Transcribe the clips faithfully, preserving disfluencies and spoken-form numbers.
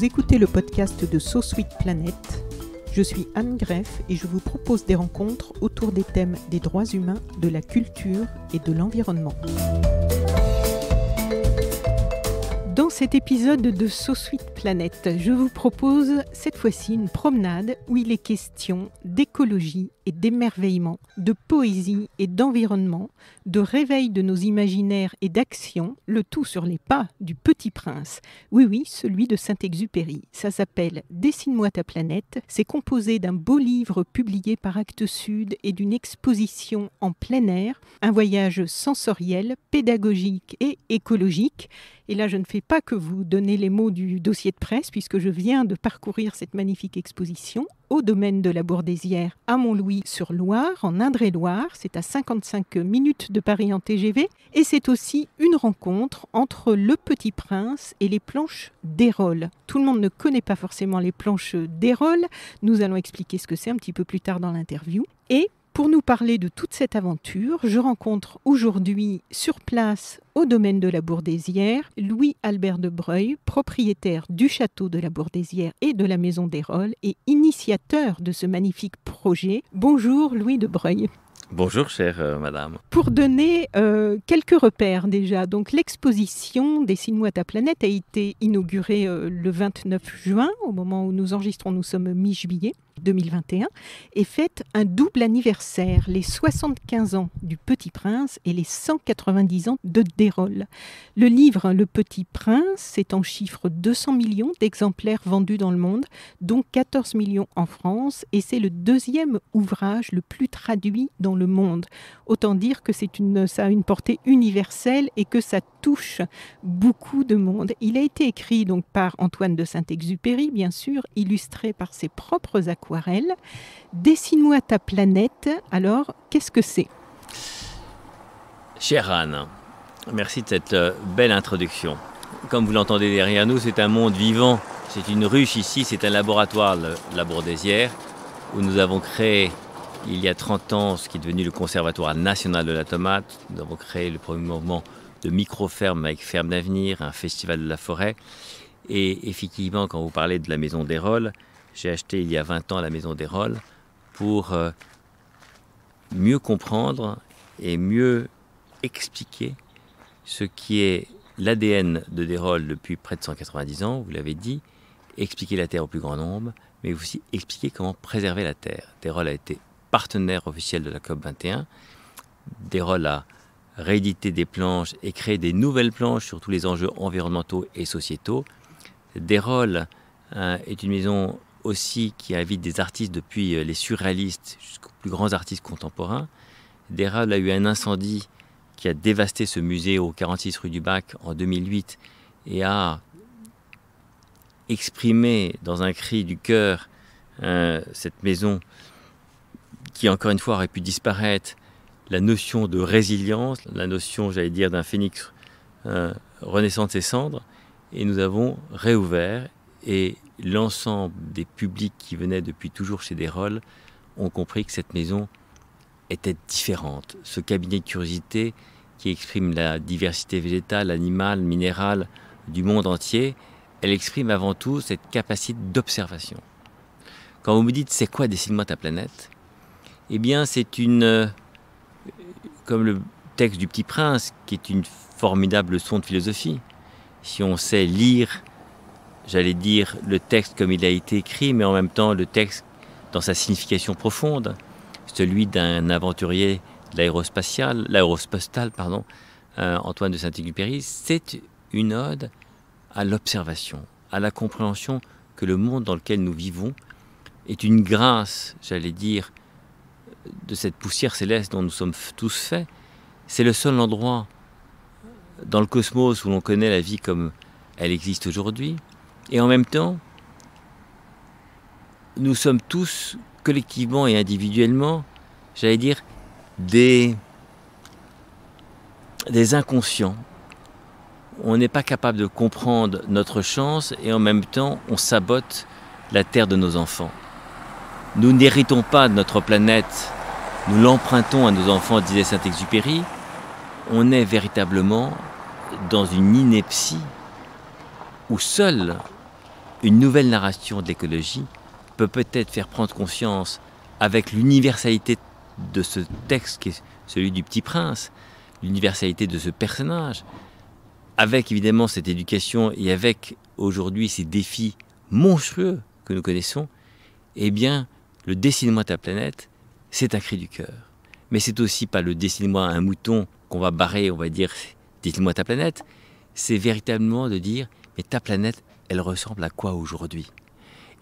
Vous écoutez le podcast de So Sweet Planète. Je suis Anne Greff et je vous propose des rencontres autour des thèmes des droits humains, de la culture et de l'environnement. Dans cet épisode de So Sweet Planète, je vous propose cette fois-ci une promenade où il est question d'écologie et d'émerveillement, de poésie et d'environnement, de réveil de nos imaginaires et d'action, le tout sur les pas du Petit Prince. Oui, oui, celui de Saint-Exupéry. Ça s'appelle « Dessine-moi ta planète ». C'est composé d'un beau livre publié par Actes Sud et d'une exposition en plein air, un voyage sensoriel, pédagogique et écologique. Et là, je ne fais pas que vous donner les mots du dossier de presse, puisque je viens de parcourir cette magnifique exposition au domaine de la Bourdaisière à Montlouis-sur-Loire, en Indre-et-Loire. C'est à cinquante-cinq minutes de Paris en T G V. Et c'est aussi une rencontre entre le Petit Prince et les planches Deyrolle. Tout le monde ne connaît pas forcément les planches Deyrolle. Nous allons expliquer ce que c'est un petit peu plus tard dans l'interview. Et pour nous parler de toute cette aventure, je rencontre aujourd'hui sur place au domaine de la Bourdaisière Louis-Albert de Breuil, propriétaire du château de la Bourdaisière et de la maison Deyrolle et initiateur de ce magnifique projet. Bonjour Louis de Breuil. Bonjour chère euh, madame. Pour donner euh, quelques repères déjà, donc l'exposition Dessine-moi ta planète a été inaugurée euh, le vingt-neuf juin, au moment où nous enregistrons, nous sommes mi-juillet deux mille vingt et un, et fête un double anniversaire, les soixante-quinze ans du Petit Prince et les cent quatre-vingt-dix ans de Deyrolle. Le livre Le Petit Prince, c'est en chiffre deux cents millions d'exemplaires vendus dans le monde, dont quatorze millions en France, et c'est le deuxième ouvrage le plus traduit dans le monde. Autant dire que c'est une, ça a une portée universelle et que ça touche beaucoup de monde. Il a été écrit donc par Antoine de Saint-Exupéry, bien sûr, illustré par ses propres accords. Dessine-moi ta planète. Alors, qu'est-ce que c'est ? Chère Anne, merci de cette belle introduction. Comme vous l'entendez derrière nous, c'est un monde vivant. C'est une ruche ici, c'est un laboratoire, le, la Bourdaisière, où nous avons créé, il y a trente ans, ce qui est devenu le Conservatoire national de la tomate. Nous avons créé le premier mouvement de micro-ferme avec Ferme d'avenir, un festival de la forêt. Et effectivement, quand vous parlez de la maison Deyrolle, j'ai acheté il y a vingt ans la maison Deyrolle pour euh, mieux comprendre et mieux expliquer ce qui est l'A D N de Deyrolle depuis près de cent quatre-vingt-dix ans, vous l'avez dit, expliquer la Terre au plus grand nombre, mais aussi expliquer comment préserver la Terre. Deyrolle a été partenaire officiel de la COP vingt et un. Deyrolle a réédité des planches et créé des nouvelles planches sur tous les enjeux environnementaux et sociétaux. Deyrolle euh, est une maison aussi qui invite des artistes depuis les surréalistes jusqu'aux plus grands artistes contemporains. Deyrolle a eu un incendie qui a dévasté ce musée au quarante-six rue du Bac en deux mille huit et a exprimé dans un cri du cœur euh, cette maison qui encore une fois aurait pu disparaître, la notion de résilience, la notion, j'allais dire, d'un phénix euh, renaissant de ses cendres. Et nous avons réouvert et l'ensemble des publics qui venaient depuis toujours chez Deyrolle ont compris que cette maison était différente. Ce cabinet de curiosité qui exprime la diversité végétale, animale, minérale du monde entier, elle exprime avant tout cette capacité d'observation. Quand vous me dites « c'est quoi Dessine-moi ta planète ?» Eh bien c'est une, comme le texte du Petit Prince, qui est une formidable leçon de philosophie. Si on sait lire, j'allais dire le texte comme il a été écrit, mais en même temps le texte dans sa signification profonde, celui d'un aventurier de l'aérospatial, l'aérospatiale, pardon, euh, Antoine de Saint-Exupéry, c'est une ode à l'observation, à la compréhension que le monde dans lequel nous vivons est une grâce, j'allais dire, de cette poussière céleste dont nous sommes tous faits. C'est le seul endroit dans le cosmos où l'on connaît la vie comme elle existe aujourd'hui. Et en même temps, nous sommes tous, collectivement et individuellement, j'allais dire, des, des inconscients. On n'est pas capable de comprendre notre chance et en même temps, on sabote la terre de nos enfants. Nous n'héritons pas de notre planète, nous l'empruntons à nos enfants, disait Saint-Exupéry. On est véritablement dans une ineptie où seul une nouvelle narration de l'écologie peut peut-être faire prendre conscience, avec l'universalité de ce texte qui est celui du Petit Prince, l'universalité de ce personnage, avec évidemment cette éducation et avec aujourd'hui ces défis monstrueux que nous connaissons, eh bien, le Dessine-moi ta planète, c'est un cri du cœur. Mais c'est aussi pas le Dessine-moi un mouton qu'on va barrer, on va dire Dessine-moi ta planète, c'est véritablement de dire mais ta planète, elle ressemble à quoi aujourd'hui?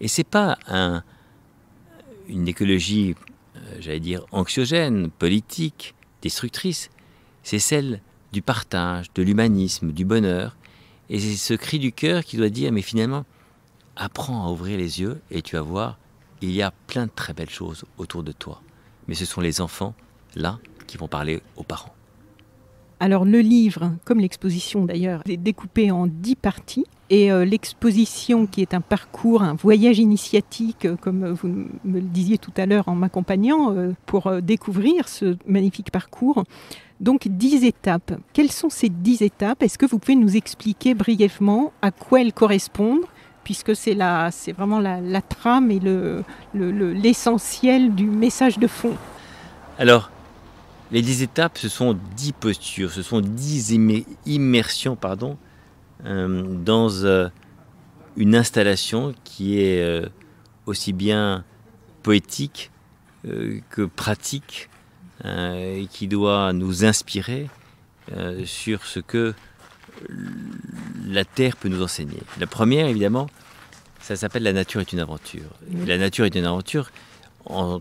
Et c'est pas un, une écologie, euh, j'allais dire, anxiogène, politique, destructrice, c'est celle du partage, de l'humanisme, du bonheur. Et c'est ce cri du cœur qui doit dire mais finalement, apprends à ouvrir les yeux et tu vas voir, il y a plein de très belles choses autour de toi. Mais ce sont les enfants, là, qui vont parler aux parents. Alors le livre, comme l'exposition d'ailleurs, est découpé en dix parties. Et euh, l'exposition qui est un parcours, un voyage initiatique, euh, comme vous me le disiez tout à l'heure en m'accompagnant, euh, pour euh, découvrir ce magnifique parcours. Donc dix étapes. Quelles sont ces dix étapes? Est-ce que vous pouvez nous expliquer brièvement à quoi elles correspondent? Puisque c'est vraiment la, la trame et le, le, le, l'essentiel du message de fond. Alors, les dix étapes, ce sont dix postures, ce sont dix immersions, pardon, euh, dans euh, une installation qui est euh, aussi bien poétique euh, que pratique, euh, et qui doit nous inspirer euh, sur ce que la Terre peut nous enseigner. La première, évidemment, ça s'appelle « La nature est une aventure ». La nature est une aventure, en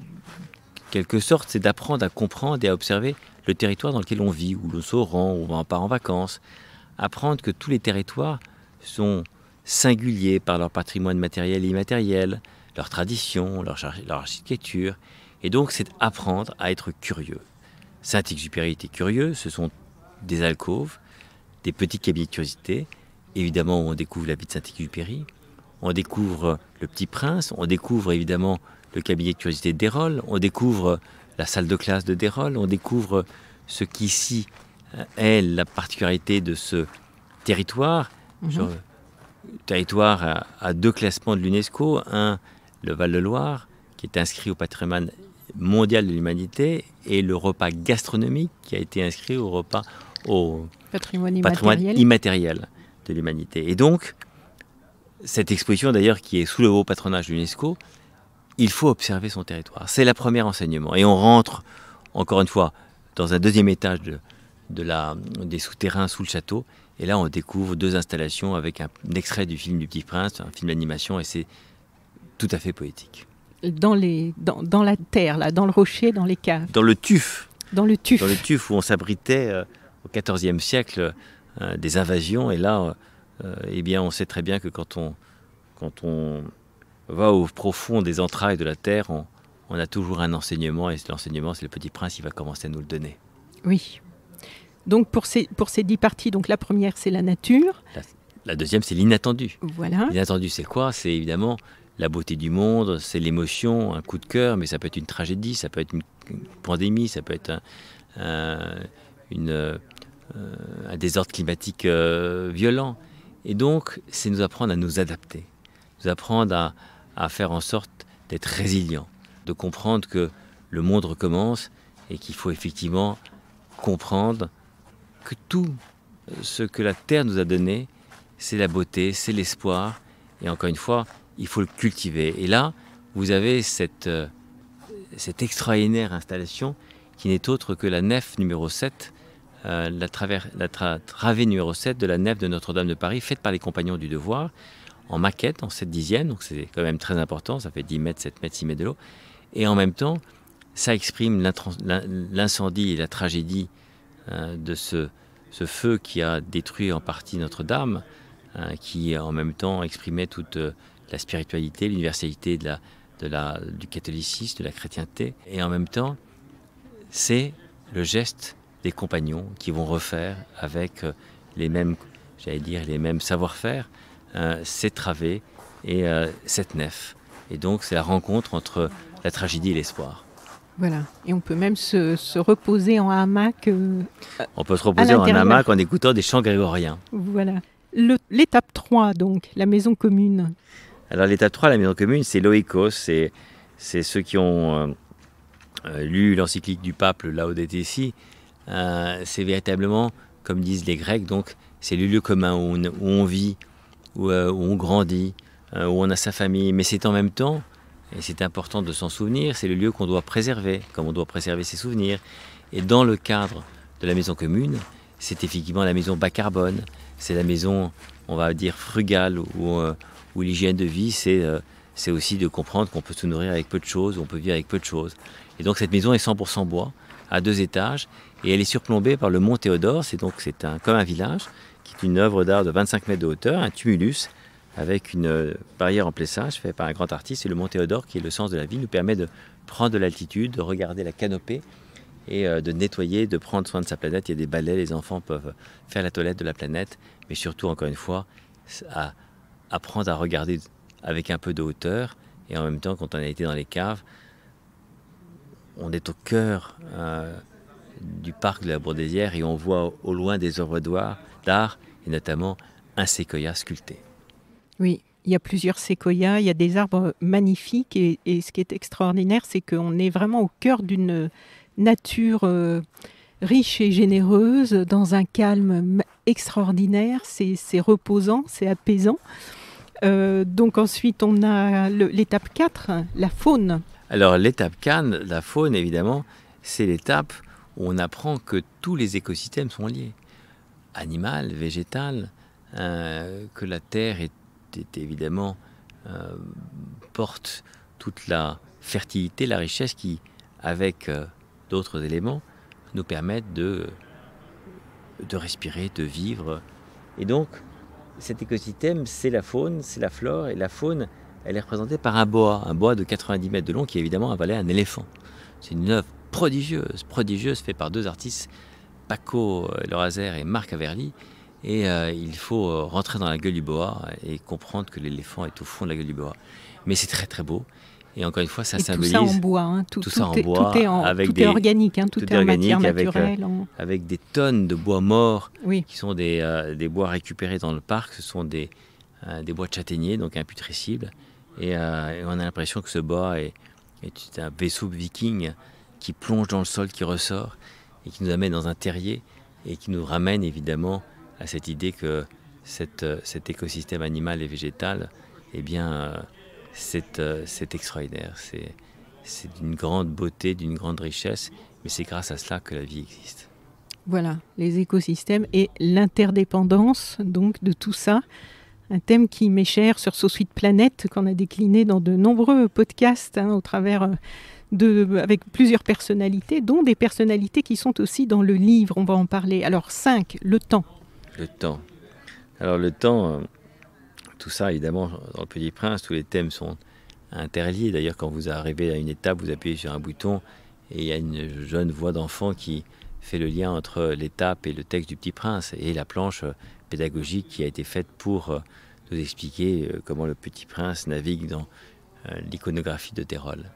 quelque sorte, c'est d'apprendre à comprendre et à observer le territoire dans lequel on vit, où l'on se rend, où on part en vacances. Apprendre que tous les territoires sont singuliers par leur patrimoine matériel et immatériel, leur tradition, leur, leur architecture. Et donc, c'est apprendre à être curieux. Saint-Exupéry était curieux, ce sont des alcôves, des petits cabinets de curiosité. Évidemment, on découvre la vie de Saint-Exupéry, on découvre le Petit Prince, on découvre évidemment le cabinet de curiosité de Deyrolle, on découvre la salle de classe de Deyrolle, on découvre ce qu'ici est la particularité de ce territoire. Mmh. Ce territoire a, a deux classements de l'UNESCO, un, le Val-de-Loire, qui est inscrit au patrimoine mondial de l'humanité, et le repas gastronomique, qui a été inscrit au repas au patrimoine immatériel, patrimoine immatériel de l'humanité. Et donc, cette exposition d'ailleurs qui est sous le haut patronage de l'UNESCO, il faut observer son territoire. C'est la première enseignement. Et on rentre, encore une fois, dans un deuxième étage de, de la, des souterrains sous le château. Et là, on découvre deux installations avec un, un extrait du film du Petit Prince, un film d'animation, et c'est tout à fait poétique. Dans, les, dans, dans la terre, là, dans le rocher, dans les caves. Dans le tuf. Dans le tuf. Dans le tuf où on s'abritait... Euh, au quatorzième siècle, euh, des invasions. Et là, euh, eh bien, on sait très bien que quand on, quand on va au profond des entrailles de la Terre, on, on a toujours un enseignement. Et l'enseignement, c'est le Petit Prince, il va commencer à nous le donner. Oui. Donc, pour ces, pour ces dix parties, donc la première, c'est la nature. La, la deuxième, c'est l'inattendu. Voilà. L'inattendu, c'est quoi? C'est évidemment la beauté du monde, c'est l'émotion, un coup de cœur, mais ça peut être une tragédie, ça peut être une, une pandémie, ça peut être un... un Une, euh, un désordre climatique euh, violent. Et donc, c'est nous apprendre à nous adapter, nous apprendre à, à faire en sorte d'être résilient, de comprendre que le monde recommence et qu'il faut effectivement comprendre que tout ce que la Terre nous a donné, c'est la beauté, c'est l'espoir. Et encore une fois, il faut le cultiver. Et là, vous avez cette, euh, cette extraordinaire installation qui n'est autre que la nef numéro sept, Euh, la, travers, la tra, travée numéro sept de la nef de Notre-Dame de Paris, faite par les Compagnons du Devoir, en maquette, en sept dixièmes, donc c'est quand même très important, ça fait dix mètres, sept mètres, six mètres de l'eau, et en même temps, ça exprime l'incendie et la tragédie euh, de ce, ce feu qui a détruit en partie Notre-Dame, euh, qui en même temps exprimait toute euh, la spiritualité, l'universalité de la, de la, du catholicisme, de la chrétienté, et en même temps, c'est le geste des compagnons qui vont refaire avec les mêmes, j'allais dire, les mêmes savoir-faire, euh, ces travées et euh, cette nef. Et donc, c'est la rencontre entre la tragédie et l'espoir. Voilà. Et on peut même se, se reposer en hamac. Euh, on peut se reposer en hamac en écoutant des chants grégoriens. Voilà. L'étape trois, donc, la maison commune. Alors l'étape trois, la maison commune, c'est l'oikos, c'est ceux qui ont euh, lu l'encyclique du pape, le Laudato Si. Euh, c'est véritablement, comme disent les Grecs, donc c'est le lieu commun où on, où on vit, où, euh, où on grandit, euh, où on a sa famille. Mais c'est en même temps, et c'est important de s'en souvenir, c'est le lieu qu'on doit préserver, comme on doit préserver ses souvenirs. Et dans le cadre de la maison commune, c'est effectivement la maison bas carbone, c'est la maison, on va dire, frugale, où, euh, où l'hygiène de vie, c'est euh, aussi de comprendre qu'on peut se nourrir avec peu de choses, on peut vivre avec peu de choses. Et donc cette maison est cent pour cent bois, à deux étages, et elle est surplombée par le Mont Théodore. C'est donc c'est un, comme un village, qui est une œuvre d'art de vingt-cinq mètres de hauteur, un tumulus, avec une barrière en plessage faite par un grand artiste. Et le Mont Théodore, qui est le sens de la vie, nous permet de prendre de l'altitude, de regarder la canopée, et de nettoyer, de prendre soin de sa planète. Il y a des balais, les enfants peuvent faire la toilette de la planète, mais surtout, encore une fois, à apprendre à regarder avec un peu de hauteur. Et en même temps, quand on a été dans les caves, on est au cœur euh, du parc de la Bourdaisière et on voit au loin des œuvres d'art, et notamment un séquoia sculpté. Oui, il y a plusieurs séquoias, il y a des arbres magnifiques, et, et ce qui est extraordinaire, c'est qu'on est vraiment au cœur d'une nature euh, riche et généreuse, dans un calme extraordinaire. C'est reposant, c'est apaisant. Euh, donc ensuite, on a l'étape quatre, la faune. Alors l'étape quatre, la faune, évidemment, c'est l'étape où on apprend que tous les écosystèmes sont liés. Animal, végétal, euh, que la terre est, est évidemment euh, porte toute la fertilité, la richesse qui, avec euh, d'autres éléments, nous permettent de, de respirer, de vivre. Et donc, cet écosystème, c'est la faune, c'est la flore. Et la faune, elle est représentée par un boa, un boa de quatre-vingt-dix mètres de long qui, évidemment, avalait un éléphant. C'est une œuvre prodigieuse, prodigieuse, faite par deux artistes, Paco le Razer et Marc Averly. Et euh, il faut rentrer dans la gueule du boa et comprendre que l'éléphant est au fond de la gueule du boa. Mais c'est très, très beau. Et encore une fois, ça et symbolise... tout ça en bois, hein, tout, tout, tout ça en est, bois, tout est, en, avec tout des, est organique, hein, tout, tout est en matière naturelle. Avec, en... avec des tonnes de bois morts, oui, qui sont des, euh, des bois récupérés dans le parc. Ce sont des, euh, des bois de châtaignier, donc imputrescibles. Et, euh, et on a l'impression que ce bois est, est un vaisseau viking qui plonge dans le sol, qui ressort, et qui nous amène dans un terrier, et qui nous ramène évidemment à cette idée que cette, cet écosystème animal et végétal, eh bien... Euh, C'est euh, extraordinaire, c'est d'une grande beauté, d'une grande richesse, mais c'est grâce à cela que la vie existe. Voilà, les écosystèmes et l'interdépendance donc de tout ça, un thème qui m'est cher sur So Sweet Planète, qu'on a décliné dans de nombreux podcasts, hein, au travers de, avec plusieurs personnalités, dont des personnalités qui sont aussi dans le livre, on va en parler. Alors cinq, le temps. Le temps. Alors le temps... Euh... Tout ça, évidemment, dans le Petit Prince, tous les thèmes sont interliés. D'ailleurs, quand vous arrivez à une étape, vous appuyez sur un bouton et il y a une jeune voix d'enfant qui fait le lien entre l'étape et le texte du Petit Prince et la planche pédagogique qui a été faite pour nous expliquer comment le Petit Prince navigue dans l'iconographie de Deyrolle.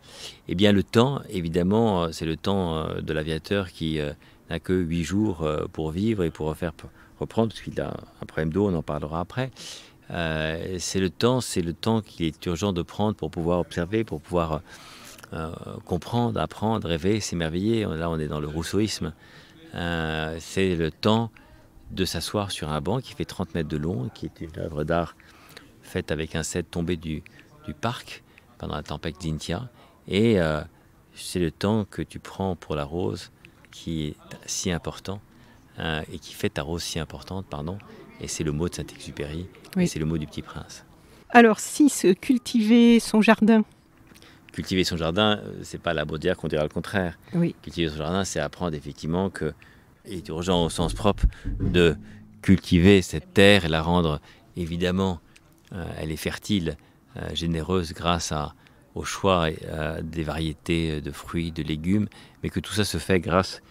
Eh bien, le temps, évidemment, c'est le temps de l'aviateur qui n'a que huit jours pour vivre et pour reprendre, parce qu'il a un problème d'eau, on en parlera après. Euh, c'est le temps, c'est le temps qu'il est urgent de prendre pour pouvoir observer, pour pouvoir euh, comprendre, apprendre, rêver, s'émerveiller. Là, on est dans le rousseauisme. Euh, c'est le temps de s'asseoir sur un banc qui fait trente mètres de long, qui est une œuvre d'art faite avec un set tombé du, du parc pendant la tempête d'Intia. Et euh, c'est le temps que tu prends pour la rose qui est si important euh, et qui fait ta rose si importante, pardon. Et c'est le mot de Saint-Exupéry, oui, et c'est le mot du Petit Prince. Alors, six, cultiver son jardin. Cultiver son jardin, ce n'est pas la Bourdaisière qu'on dira le contraire. Oui. Cultiver son jardin, c'est apprendre effectivement qu'il est urgent au sens propre de cultiver cette terre et la rendre, évidemment, euh, elle est fertile, euh, généreuse grâce à, au choix euh, des variétés de fruits, de légumes, mais que tout ça se fait grâce,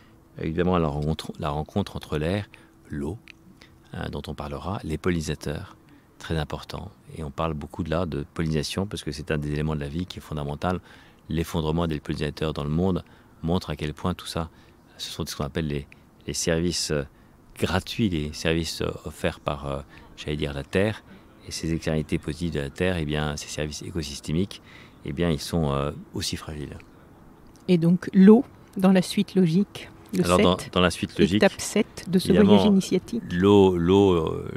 évidemment, à la rencontre, la rencontre entre l'air, l'eau, dont on parlera, les pollinisateurs, très important. Et on parle beaucoup de là, de pollinisation, parce que c'est un des éléments de la vie qui est fondamental. L'effondrement des pollinisateurs dans le monde montre à quel point tout ça, ce sont ce qu'on appelle les, les services gratuits, les services offerts par, j'allais dire, la Terre, Et ces externalités positives de la Terre, et bien, ces services écosystémiques, et bien, ils sont euh, aussi fragiles. Et donc l'eau, dans la suite logique, le Alors, sept, dans, dans la suite logique, étape sept de ce voyage initiatique. L'eau, l'eau, euh,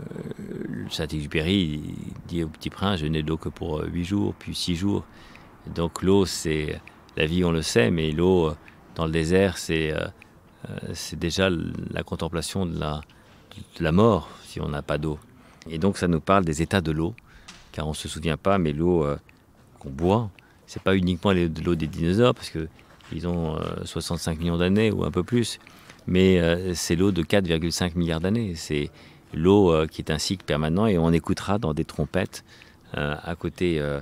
euh, Saint-Exupéry dit au Petit Prince, je n'ai d'eau que pour huit jours, puis six jours. Donc l'eau, c'est la vie, on le sait, mais l'eau dans le désert, c'est euh, c'est déjà la contemplation de la, de la mort si on n'a pas d'eau. Et donc ça nous parle des états de l'eau, car on ne se souvient pas, mais l'eau euh, qu'on boit, c'est pas uniquement de l'eau des dinosaures, parce qu'ils ont euh, soixante-cinq millions d'années ou un peu plus, mais euh, c'est l'eau de quatre virgule cinq milliards d'années. C'est l'eau euh, qui est un cycle permanent, et on écoutera dans des trompettes, euh, à côté, euh,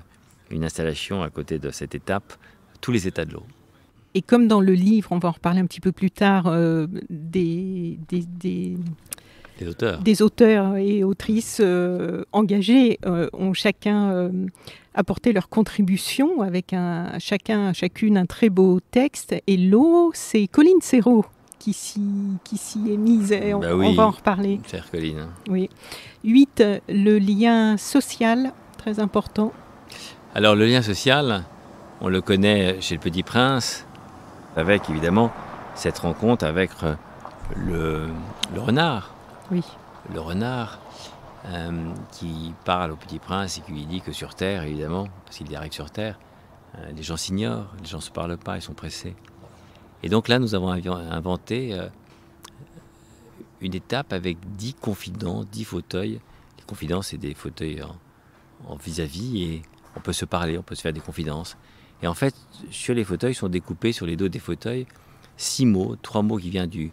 une installation à côté de cette étape, tous les états de l'eau. Et comme dans le livre, on va en reparler un petit peu plus tard, euh, des, des, des, des, auteurs. des auteurs et autrices euh, engagés euh, ont chacun euh, apporté leur contribution avec un, chacun, chacune un très beau texte. Et l'eau, c'est Coline Serreau qui s'y est mise. Et on, bah oui, on va en reparler. Chère Coline. Oui. huit. Le lien social, très important. Alors le lien social, on le connaît chez le Petit Prince, avec évidemment cette rencontre avec le, le renard. Oui. Le renard euh, qui parle au Petit Prince et qui lui dit que sur Terre, évidemment, parce qu'il arrive sur Terre, euh, les gens s'ignorent, les gens ne se parlent pas, ils sont pressés. Et donc là, nous avons inventé euh, une étape avec dix confidents, dix fauteuils. Les confidents, c'est des fauteuils en vis-à-vis, et on peut se parler, on peut se faire des confidences. Et en fait, sur les fauteuils, sont découpés sur les dos des fauteuils six mots, trois mots qui viennent du,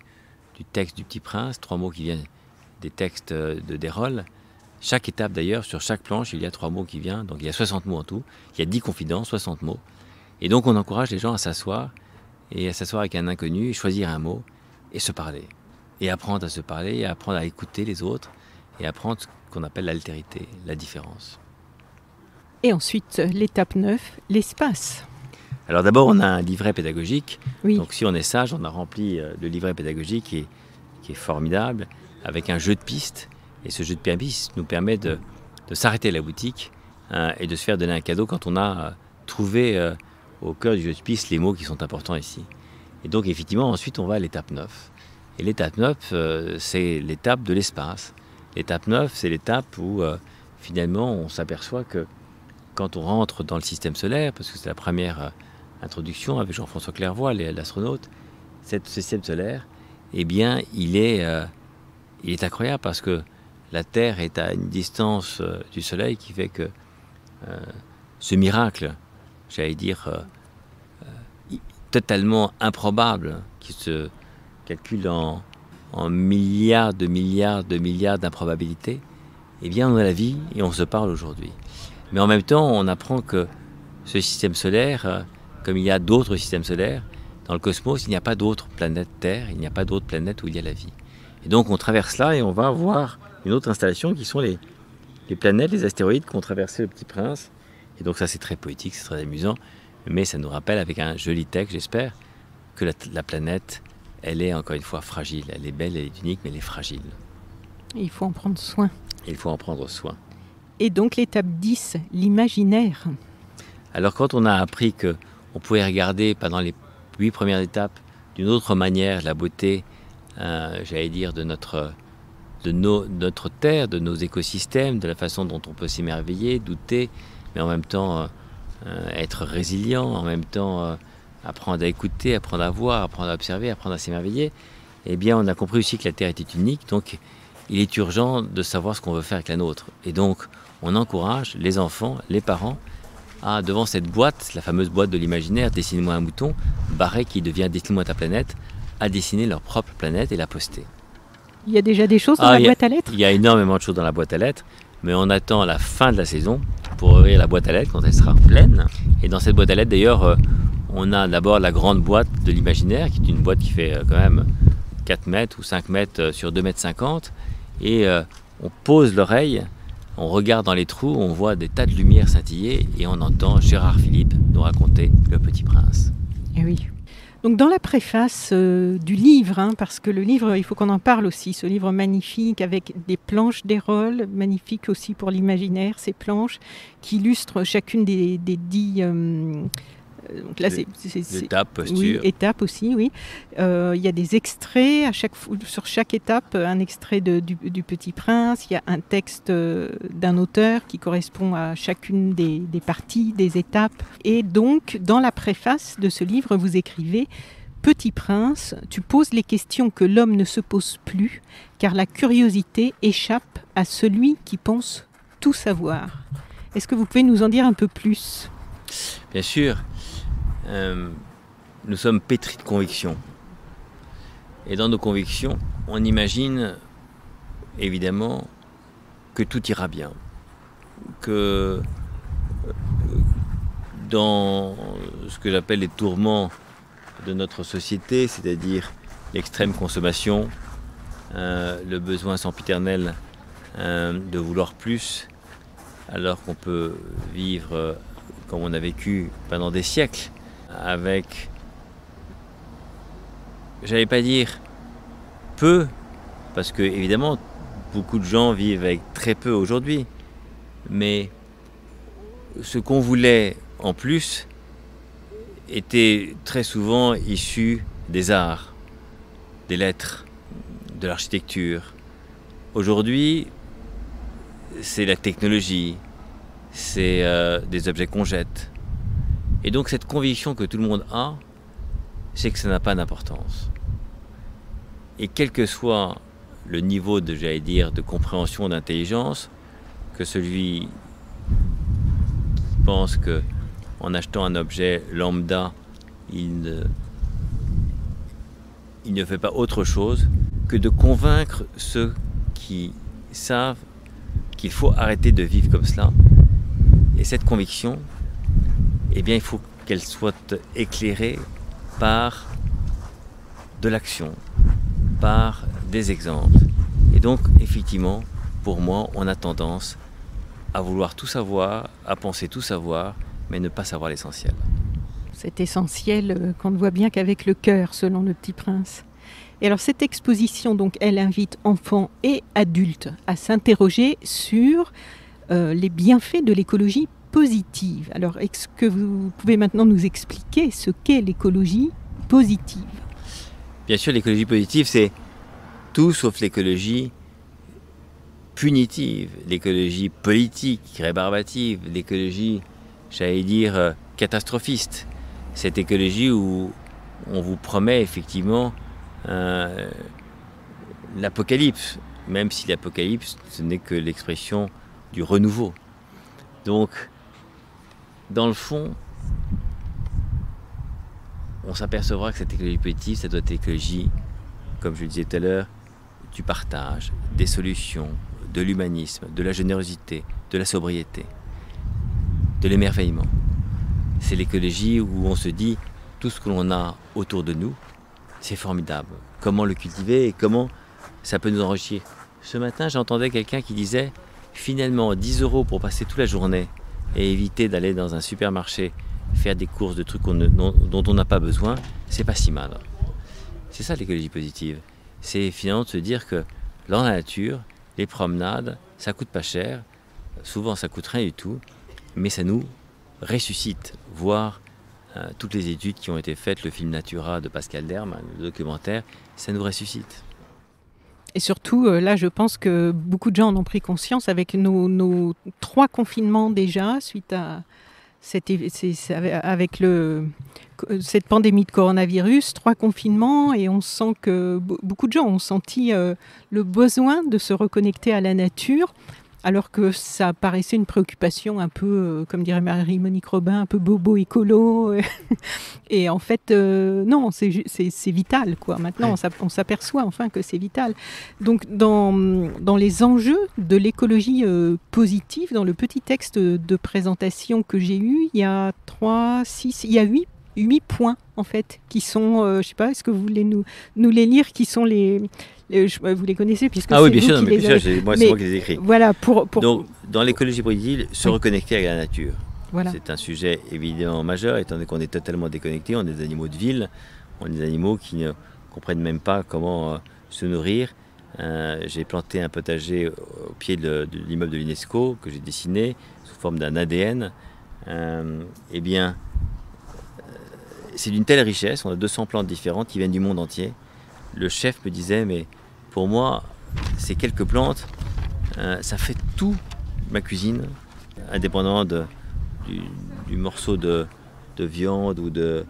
du texte du Petit Prince, trois mots qui viennent des textes de Deyrolle. Chaque étape d'ailleurs, sur chaque planche, il y a trois mots qui viennent, donc il y a soixante mots en tout, il y a dix confidences, soixante mots. Et donc on encourage les gens à s'asseoir, et à s'asseoir avec un inconnu, choisir un mot, et se parler. Et apprendre à se parler, et apprendre à écouter les autres, et apprendre ce qu'on appelle l'altérité, la différence. Et ensuite, l'étape neuf, l'espace. Alors d'abord, on a un livret pédagogique. Oui. Donc si on est sage, on a rempli le livret pédagogique qui est, qui est formidable, avec un jeu de piste. Et ce jeu de piste nous permet de, de s'arrêter à la boutique hein, et de se faire donner un cadeau quand on a trouvé euh, au cœur du jeu de piste les mots qui sont importants ici. Et donc effectivement, ensuite, on va à l'étape neuf. Et l'étape neuf, euh, c'est l'étape de l'espace. L'étape neuf, c'est l'étape où euh, finalement, on s'aperçoit que quand on rentre dans le système solaire, parce que c'est la première introduction avec Jean-François Clervoy, l'astronaute, ce système solaire, eh bien, il est, euh, il est incroyable parce que la Terre est à une distance euh, du Soleil qui fait que euh, ce miracle, j'allais dire, euh, euh, totalement improbable, qui se calcule en, en milliards de milliards de milliards d'improbabilités, eh bien, on a la vie et on se parle aujourd'hui. Mais en même temps, on apprend que ce système solaire, comme il y a d'autres systèmes solaires, dans le cosmos, il n'y a pas d'autre planète Terre, il n'y a pas d'autre planète où il y a la vie. Et donc on traverse là et on va voir une autre installation qui sont les, les planètes, les astéroïdes qu'ont traversé le Petit Prince. Et donc ça c'est très poétique, c'est très amusant, mais ça nous rappelle avec un joli texte, j'espère, que la, la planète, elle est encore une fois fragile. Elle est belle, elle est unique, mais elle est fragile. Et il faut en prendre soin. Et il faut en prendre soin. Et donc l'étape dix, l'imaginaire. Alors quand on a appris qu'on pouvait regarder pendant les huit premières étapes d'une autre manière la beauté, euh, j'allais dire, de notre, de nos, notre terre, de nos écosystèmes, de la façon dont on peut s'émerveiller, douter, mais en même temps euh, être résilient, en même temps euh, apprendre à écouter, apprendre à voir, apprendre à observer, apprendre à s'émerveiller, eh bien on a compris aussi que la Terre était unique, donc il est urgent de savoir ce qu'on veut faire avec la nôtre. Et donc, on encourage les enfants, les parents, à, devant cette boîte, la fameuse boîte de l'imaginaire, Dessine-moi un mouton, barré qui devient Dessine-moi ta planète, à dessiner leur propre planète et la poster. Il y a déjà des choses dans ah, la a, boîte à lettres? Il y a énormément de choses dans la boîte à lettres, mais on attend la fin de la saison pour ouvrir la boîte à lettres quand elle sera pleine. Et dans cette boîte à lettres, d'ailleurs, on a d'abord la grande boîte de l'imaginaire, qui est une boîte qui fait quand même quatre mètres ou cinq mètres sur deux mètres cinquante. Et euh, on pose l'oreille, on regarde dans les trous, on voit des tas de lumières scintiller et on entend Gérard Philippe nous raconter le Petit Prince. Et oui. Donc dans la préface euh, du livre, hein, parce que le livre, il faut qu'on en parle aussi, ce livre magnifique avec des planches Deyrolle, magnifique aussi pour l'imaginaire, ces planches qui illustrent chacune des, des dix... Euh, donc là, c'est, c'est, c'est, étape, oui, étape aussi, oui. Euh, il y a des extraits à chaque, sur chaque étape, un extrait de, du, du Petit Prince, il y a un texte d'un auteur qui correspond à chacune des, des parties, des étapes. Et donc, dans la préface de ce livre, vous écrivez « Petit Prince, tu poses les questions que l'homme ne se pose plus, car la curiosité échappe à celui qui pense tout savoir. » Est-ce que vous pouvez nous en dire un peu plus ? Bien sûr. Euh, nous sommes pétris de convictions. Et dans nos convictions, on imagine évidemment que tout ira bien, que dans ce que j'appelle les tourments de notre société, c'est-à-dire l'extrême consommation, euh, le besoin sempiternel euh, de vouloir plus, alors qu'on peut vivre comme on a vécu pendant des siècles, avec, j'allais pas dire peu, parce que évidemment beaucoup de gens vivent avec très peu aujourd'hui, mais ce qu'on voulait en plus était très souvent issu des arts, des lettres, de l'architecture. Aujourd'hui, c'est la technologie, c'est euh, des objets qu'on jette. Et donc cette conviction que tout le monde a, c'est que ça n'a pas d'importance. Et quel que soit le niveau de, j'allais dire, de compréhension, d'intelligence, que celui qui pense qu'en achetant un objet lambda, il ne, il ne fait pas autre chose que de convaincre ceux qui savent qu'il faut arrêter de vivre comme cela. Et cette conviction, eh bien, il faut qu'elle soit éclairée par de l'action, par des exemples. Et donc, effectivement, pour moi, on a tendance à vouloir tout savoir, à penser tout savoir, mais ne pas savoir l'essentiel. Cet essentiel qu'on ne voit bien qu'avec le cœur, selon le Petit Prince. Et alors, cette exposition, donc, elle invite enfants et adultes à s'interroger sur euh, les bienfaits de l'écologie positive. Alors, est-ce que vous pouvez maintenant nous expliquer ce qu'est l'écologie positive ? Bien sûr, l'écologie positive, c'est tout sauf l'écologie punitive, l'écologie politique, rébarbative, l'écologie, j'allais dire, catastrophiste. Cette écologie où on vous promet effectivement euh, l'apocalypse, même si l'apocalypse, ce n'est que l'expression du renouveau. Donc, dans le fond, on s'apercevra que cette écologie positive, ça doit être l'écologie, comme je le disais tout à l'heure, du partage, des solutions, de l'humanisme, de la générosité, de la sobriété, de l'émerveillement. C'est l'écologie où on se dit tout ce que l'on a autour de nous, c'est formidable. Comment le cultiver et comment ça peut nous enrichir. Ce matin, j'entendais quelqu'un qui disait finalement dix euros pour passer toute la journée et éviter d'aller dans un supermarché faire des courses de trucs qu'on ne, non, dont on n'a pas besoin, c'est pas si mal. C'est ça l'écologie positive. C'est finalement de se dire que dans la nature, les promenades, ça coûte pas cher, souvent ça coûte rien du tout, mais ça nous ressuscite. Voir euh, toutes les études qui ont été faites, le film Natura de Pascal Derme, le documentaire, ça nous ressuscite. Et surtout, là, je pense que beaucoup de gens en ont pris conscience avec nos, nos trois confinements déjà, suite à cette, avec le, cette pandémie de coronavirus, trois confinements, et on sent que beaucoup de gens ont senti le besoin de se reconnecter à la nature, alors que ça paraissait une préoccupation un peu, comme dirait Marie-Monique Robin, un peu bobo écolo. Et en fait, euh, non, c'est, c'est, c'est vital, quoi. Maintenant, ouais. On s'aperçoit enfin que c'est vital. Donc, dans, dans les enjeux de l'écologie euh, positive, dans le petit texte de présentation que j'ai eu, il y a trois, six, il y a huit, huit points, en fait, qui sont, euh, je ne sais pas, est-ce que vous voulez nous, nous les lire, qui sont les... Vous les connaissez puisque ah oui, bien sûr, non, mais bien sûr, moi c'est moi qui les écris. Voilà, pour, pour... Donc, dans l'écologie positive, se oui. reconnecter avec la nature. Voilà. C'est un sujet évidemment majeur, étant donné qu'on est totalement déconnecté, on est des animaux de ville, ont des animaux qui ne comprennent même pas comment euh, se nourrir. Euh, j'ai planté un potager au pied de, de l'immeuble de l'UNESCO que j'ai dessiné sous forme d'un A D N. Euh, eh bien, c'est d'une telle richesse, on a deux cents plantes différentes qui viennent du monde entier. Le chef me disait, mais pour moi, ces quelques plantes, euh, ça fait tout ma cuisine, indépendamment de, du, du morceau de, de viande ou de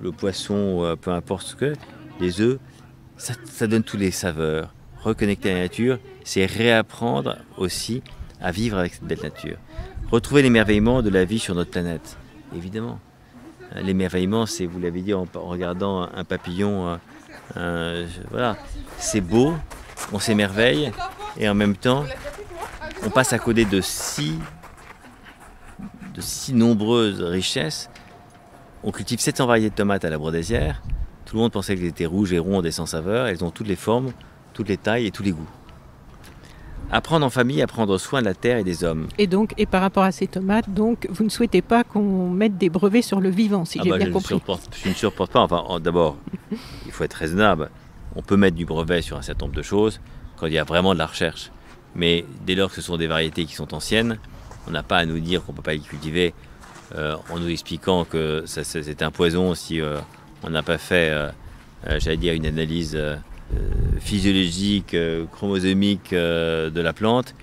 le poisson, peu importe ce que, les œufs, ça, ça donne toutes les saveurs. Reconnecter à la nature, c'est réapprendre aussi à vivre avec cette belle nature. Retrouver l'émerveillement de la vie sur notre planète, évidemment. L'émerveillement, c'est, vous l'avez dit, en, en regardant un papillon, euh, euh, voilà, c'est beau, on s'émerveille, et en même temps, on passe à côté de si, de si nombreuses richesses. On cultive sept cents variétés de tomates à la Bourdaisière. Tout le monde pensait qu'elles étaient rouges et rondes et sans saveur. Elles ont toutes les formes, toutes les tailles et tous les goûts. Apprendre en famille à prendre soin de la terre et des hommes. Et donc, et par rapport à ces tomates, donc, vous ne souhaitez pas qu'on mette des brevets sur le vivant, si ah j'ai bah bien je compris. Ne je ne surporte pas. Enfin, en, d'abord, il faut être raisonnable. On peut mettre du brevet sur un certain nombre de choses quand il y a vraiment de la recherche. Mais dès lors que ce sont des variétés qui sont anciennes, on n'a pas à nous dire qu'on ne peut pas les cultiver euh, en nous expliquant que ça, ça, c'est un poison si euh, on n'a pas fait, euh, euh, j'allais dire, une analyse euh, physiologique, euh, chromosomique euh, de la plante.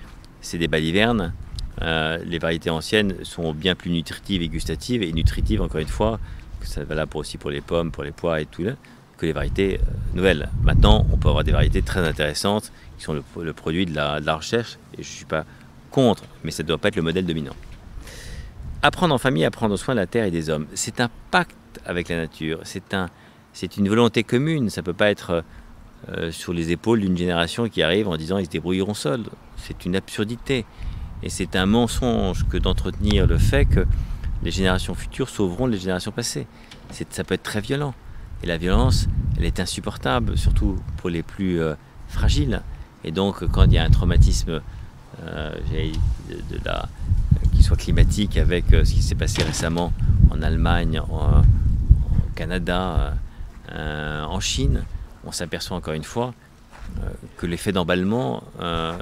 C'est des balivernes. Euh, les variétés anciennes sont bien plus nutritives et gustatives, et nutritives encore une fois, que ça va là pour aussi pour les pommes, pour les pois et tout là, que les variétés euh, nouvelles. Maintenant, on peut avoir des variétés très intéressantes qui sont le, le produit de la, de la recherche, et je ne suis pas contre, mais ça ne doit pas être le modèle dominant. Apprendre en famille à prendre soin de la terre et des hommes, c'est un pacte avec la nature, c'est un, c'est une volonté commune, ça ne peut pas être euh, sur les épaules d'une génération qui arrive en disant ils se débrouilleront seuls, c'est une absurdité, et c'est un mensonge que d'entretenir le fait que les générations futures sauveront les générations passées. C'est, ça peut être très violent, et la violence, elle est insupportable, surtout pour les plus euh, fragiles. Et donc, quand il y a un traumatisme euh, de, de la, qui soit climatique avec euh, ce qui s'est passé récemment en Allemagne, en, au Canada, euh, en Chine, on s'aperçoit encore une fois euh, que l'effet d'emballement, euh,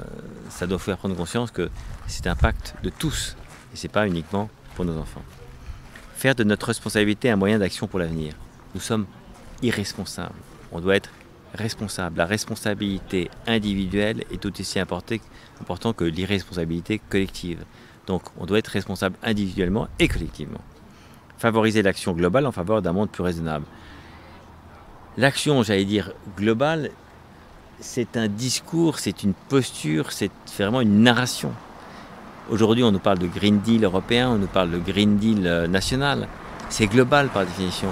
ça doit faire prendre conscience que c'est un pacte de tous, et ce n'est pas uniquement pour nos enfants. Faire de notre responsabilité un moyen d'action pour l'avenir. Nous sommes irresponsables. On doit être responsable. La responsabilité individuelle est tout aussi importante que l'irresponsabilité collective. Donc on doit être responsable individuellement et collectivement. Favoriser l'action globale en faveur d'un monde plus raisonnable. L'action, j'allais dire, globale, c'est un discours, c'est une posture, c'est vraiment une narration. Aujourd'hui, on nous parle de Green Deal européen, on nous parle de Green Deal national. C'est global par définition.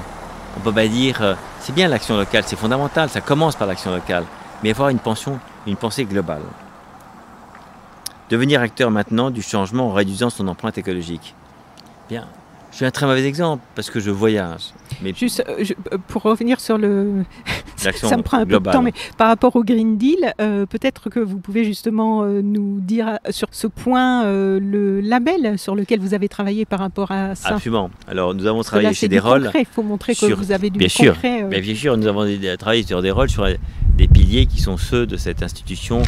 On ne peut pas dire, euh, c'est bien l'action locale, c'est fondamental, ça commence par l'action locale, mais avoir une, pension, une pensée globale. Devenir acteur maintenant du changement en réduisant son empreinte écologique. Bien, je suis un très mauvais exemple parce que je voyage. Mais... Juste, euh, je, pour revenir sur le... ça me prend un globale. peu de temps, mais par rapport au Green Deal, euh, peut-être que vous pouvez justement euh, nous dire sur ce point euh, le label sur lequel vous avez travaillé par rapport à ça. Absolument. Alors nous avons travaillé là, chez Deyrolle. Il faut montrer que sur... vous avez du bien concret. Sûr. Euh... Bien, bien sûr, nous avons travaillé sur Deyrolle sur des piliers qui sont ceux de cette institution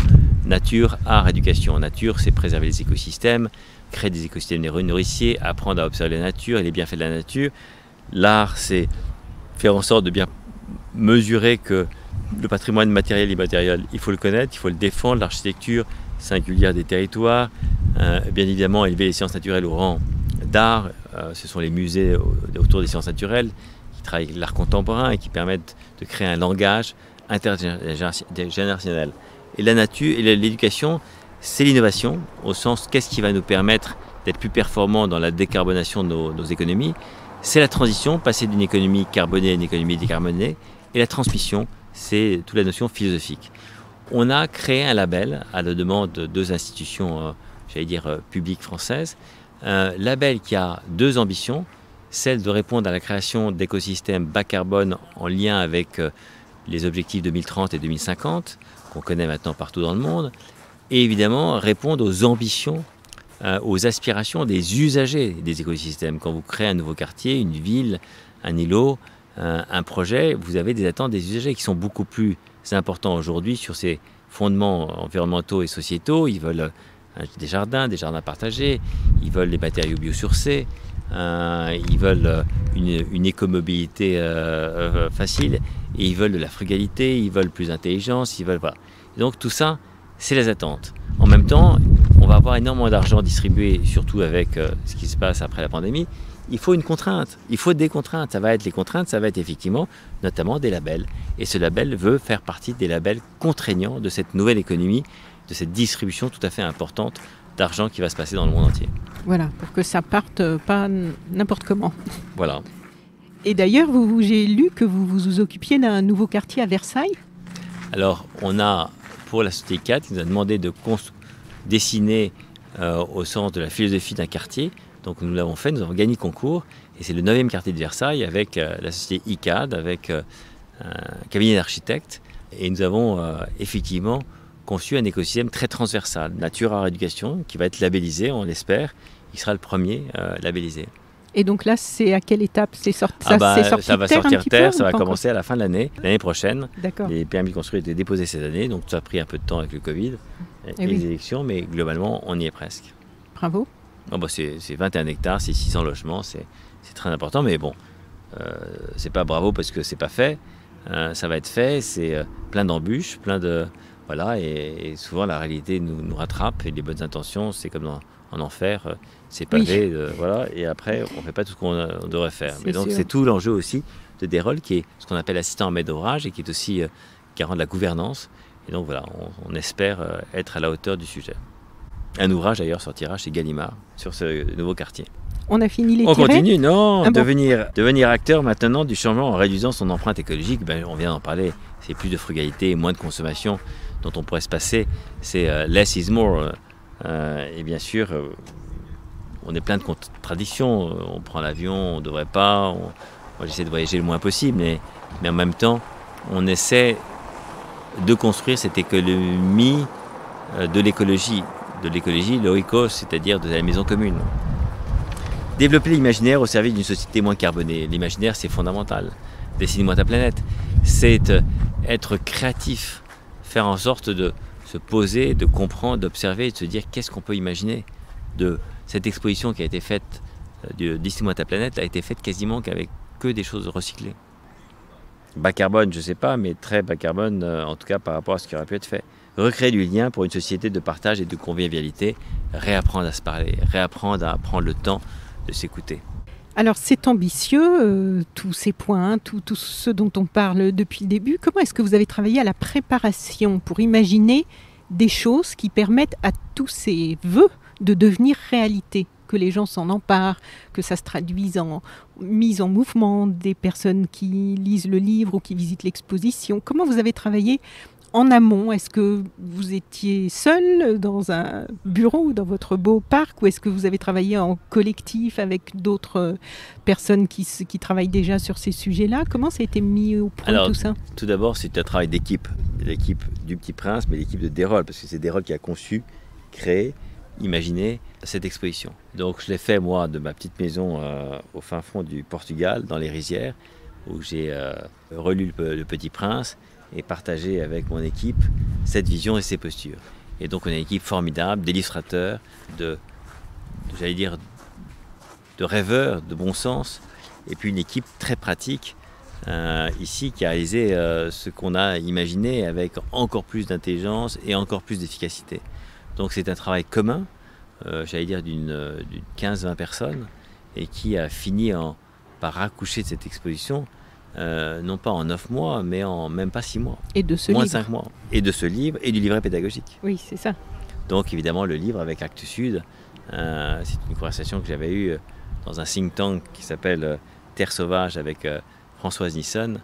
nature, art, éducation. Nature, c'est préserver les écosystèmes, créer des écosystèmes nourriciers, apprendre à observer la nature et les bienfaits de la nature. L'art, c'est faire en sorte de bien mesurer que le patrimoine matériel et immatériel, il faut le connaître, il faut le défendre, l'architecture singulière des territoires, euh, bien évidemment élever les sciences naturelles au rang d'art, euh, ce sont les musées autour des sciences naturelles qui travaillent avec l'art contemporain et qui permettent de créer un langage intergénérationnel. Et la nature et l'éducation, c'est l'innovation, au sens qu'est-ce qui va nous permettre d'être plus performants dans la décarbonation de nos, nos économies. C'est la transition, passer d'une économie carbonée à une économie décarbonée. Et la transmission, c'est toute la notion philosophique. On a créé un label à la demande de deux institutions, euh, j'allais dire, euh, publiques françaises. Un label qui a deux ambitions. Celle de répondre à la création d'écosystèmes bas carbone en lien avec euh, les objectifs deux mille trente et deux mille cinquante, qu'on connaît maintenant partout dans le monde. Et évidemment, répondre aux ambitions, euh, aux aspirations des usagers des écosystèmes. Quand vous créez un nouveau quartier, une ville, un îlot, un, un projet, vous avez des attentes des usagers qui sont beaucoup plus importants aujourd'hui sur ces fondements environnementaux et sociétaux. Ils veulent des jardins, des jardins partagés, ils veulent des matériaux biosourcés, euh, ils veulent une, une écomobilité euh, facile, et ils veulent de la frugalité, ils veulent plus d'intelligence, ils veulent... Voilà. Et donc tout ça, c'est les attentes. En même temps, on va avoir énormément d'argent distribué, surtout avec euh, ce qui se passe après la pandémie. Il faut une contrainte, il faut des contraintes. Ça va être les contraintes, ça va être effectivement notamment des labels. Et ce label veut faire partie des labels contraignants de cette nouvelle économie, de cette distribution tout à fait importante d'argent qui va se passer dans le monde entier. Voilà, pour que ça parte pas n'importe comment. Voilà. Et d'ailleurs, vous, vous, j'ai lu que vous vous occupiez d'un nouveau quartier à Versailles. Alors, on a, pour la Société quatre, qui nous a demandé de dessiner euh, au sens de la philosophie d'un quartier. Donc nous l'avons fait, nous avons gagné le concours, et c'est le neuvième quartier de Versailles avec euh, la société I C A D, avec euh, un cabinet d'architectes, et nous avons euh, effectivement conçu un écosystème très transversal, nature, art, éducation, qui va être labellisé, on l'espère, il sera le premier euh, labellisé. Et donc là, c'est à quelle étape c'est sorti, ah bah, ça, sorti ça va terre, sortir terre, peu, ça va commencer à la fin de l'année, l'année prochaine. Les permis de construire étaient déposés cette année, donc ça a pris un peu de temps avec le Covid et, et oui. les élections, mais globalement, on y est presque. Bravo. Oh bah c'est vingt et un hectares, c'est six cents logements, c'est très important, mais bon, euh, c'est pas bravo parce que c'est pas fait, euh, ça va être fait, c'est euh, plein d'embûches, plein de... Voilà, et, et souvent la réalité nous, nous rattrape, et les bonnes intentions, c'est comme dans, en enfer, euh, c'est pavé, oui. euh, voilà, et après on fait pas tout ce qu'on devrait faire. Mais donc c'est tout l'enjeu aussi de Deyrolle, qui est ce qu'on appelle assistant en maître d'ouvrage, et qui est aussi euh, garant de la gouvernance, et donc voilà, on, on espère euh, être à la hauteur du sujet. Un ouvrage d'ailleurs sortira chez Gallimard sur ce nouveau quartier. On a fini les tirets ? On continue, non, ah bon. devenir, devenir acteur maintenant du changement en réduisant son empreinte écologique, ben, on vient d'en parler, c'est plus de frugalité, moins de consommation dont on pourrait se passer, c'est euh, less is more. Euh, et bien sûr, euh, on est plein de contradictions, on prend l'avion, on ne devrait pas, on, moi j'essaie de voyager le moins possible, mais, mais en même temps, on essaie de construire cette économie euh, de l'écologie. de l'écologie, l'oikos, c'est-à-dire de la maison commune. Développer l'imaginaire au service d'une société moins carbonée. L'imaginaire, c'est fondamental. Dessine-moi ta planète. C'est être créatif, faire en sorte de se poser, de comprendre, d'observer, de se dire qu'est-ce qu'on peut imaginer. De cette exposition qui a été faite, de Dessine-moi ta planète, a été faite quasiment qu'avec que des choses recyclées. Bas carbone, je ne sais pas, mais très bas carbone, en tout cas par rapport à ce qui aurait pu être fait. Recréer du lien pour une société de partage et de convivialité, réapprendre à se parler, réapprendre à prendre le temps de s'écouter. Alors c'est ambitieux, euh, tous ces points, tout, tout ce dont on parle depuis le début. Comment est-ce que vous avez travaillé à la préparation pour imaginer des choses qui permettent à tous ces vœux de devenir réalité ? Que les gens s'en emparent, que ça se traduise en mise en mouvement des personnes qui lisent le livre ou qui visitent l'exposition. Comment vous avez travaillé en amont? Est-ce que vous étiez seul dans un bureau, dans votre beau parc, ou est-ce que vous avez travaillé en collectif avec d'autres personnes qui, qui travaillent déjà sur ces sujets-là? Comment ça a été mis au point? Alors, tout ça tout d'abord, c'est un travail d'équipe, l'équipe du Petit Prince, mais l'équipe de Deyrolle, parce que c'est Deyrolle qui a conçu, créé, imaginé cette exposition. Donc je l'ai fait moi de ma petite maison euh, au fin fond du Portugal, dans les rizières, où j'ai euh, relu le, le Petit Prince, et partager avec mon équipe cette vision et ces postures. Et donc on a une équipe formidable d'illustrateurs, de, de j'allais dire, de rêveurs, de bon sens, et puis une équipe très pratique euh, ici qui a réalisé euh, ce qu'on a imaginé avec encore plus d'intelligence et encore plus d'efficacité. Donc c'est un travail commun, euh, j'allais dire d'une d'une quinze à vingt personnes, et qui a fini en, par accoucher de cette exposition. Euh, non pas en neuf mois, mais en même pas six mois. Et de ce Moins livre. de cinq mois. Et de ce livre et du livret pédagogique. Oui, c'est ça. Donc évidemment, le livre avec Actes Sud, euh, c'est une conversation que j'avais eue dans un think tank qui s'appelle euh, Terre sauvage avec euh, Françoise Nisson,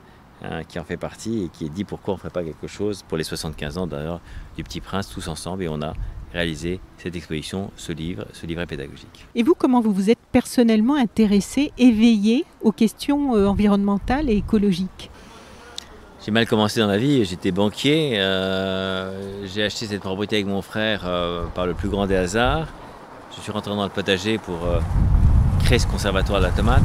euh, qui en fait partie et qui a dit pourquoi on ne ferait pas quelque chose pour les soixante-quinze ans d'ailleurs du Petit Prince, tous ensemble, et on a réalisé cette exposition, ce livre, ce livret pédagogique. Et vous, comment vous vous êtes personnellement intéressé, éveillé aux questions environnementales et écologiques? J'ai mal commencé dans la vie, j'étais banquier, euh, j'ai acheté cette propriété avec mon frère euh, par le plus grand des hasards. Je suis rentré dans le potager pour euh, créer ce Conservatoire de la tomate.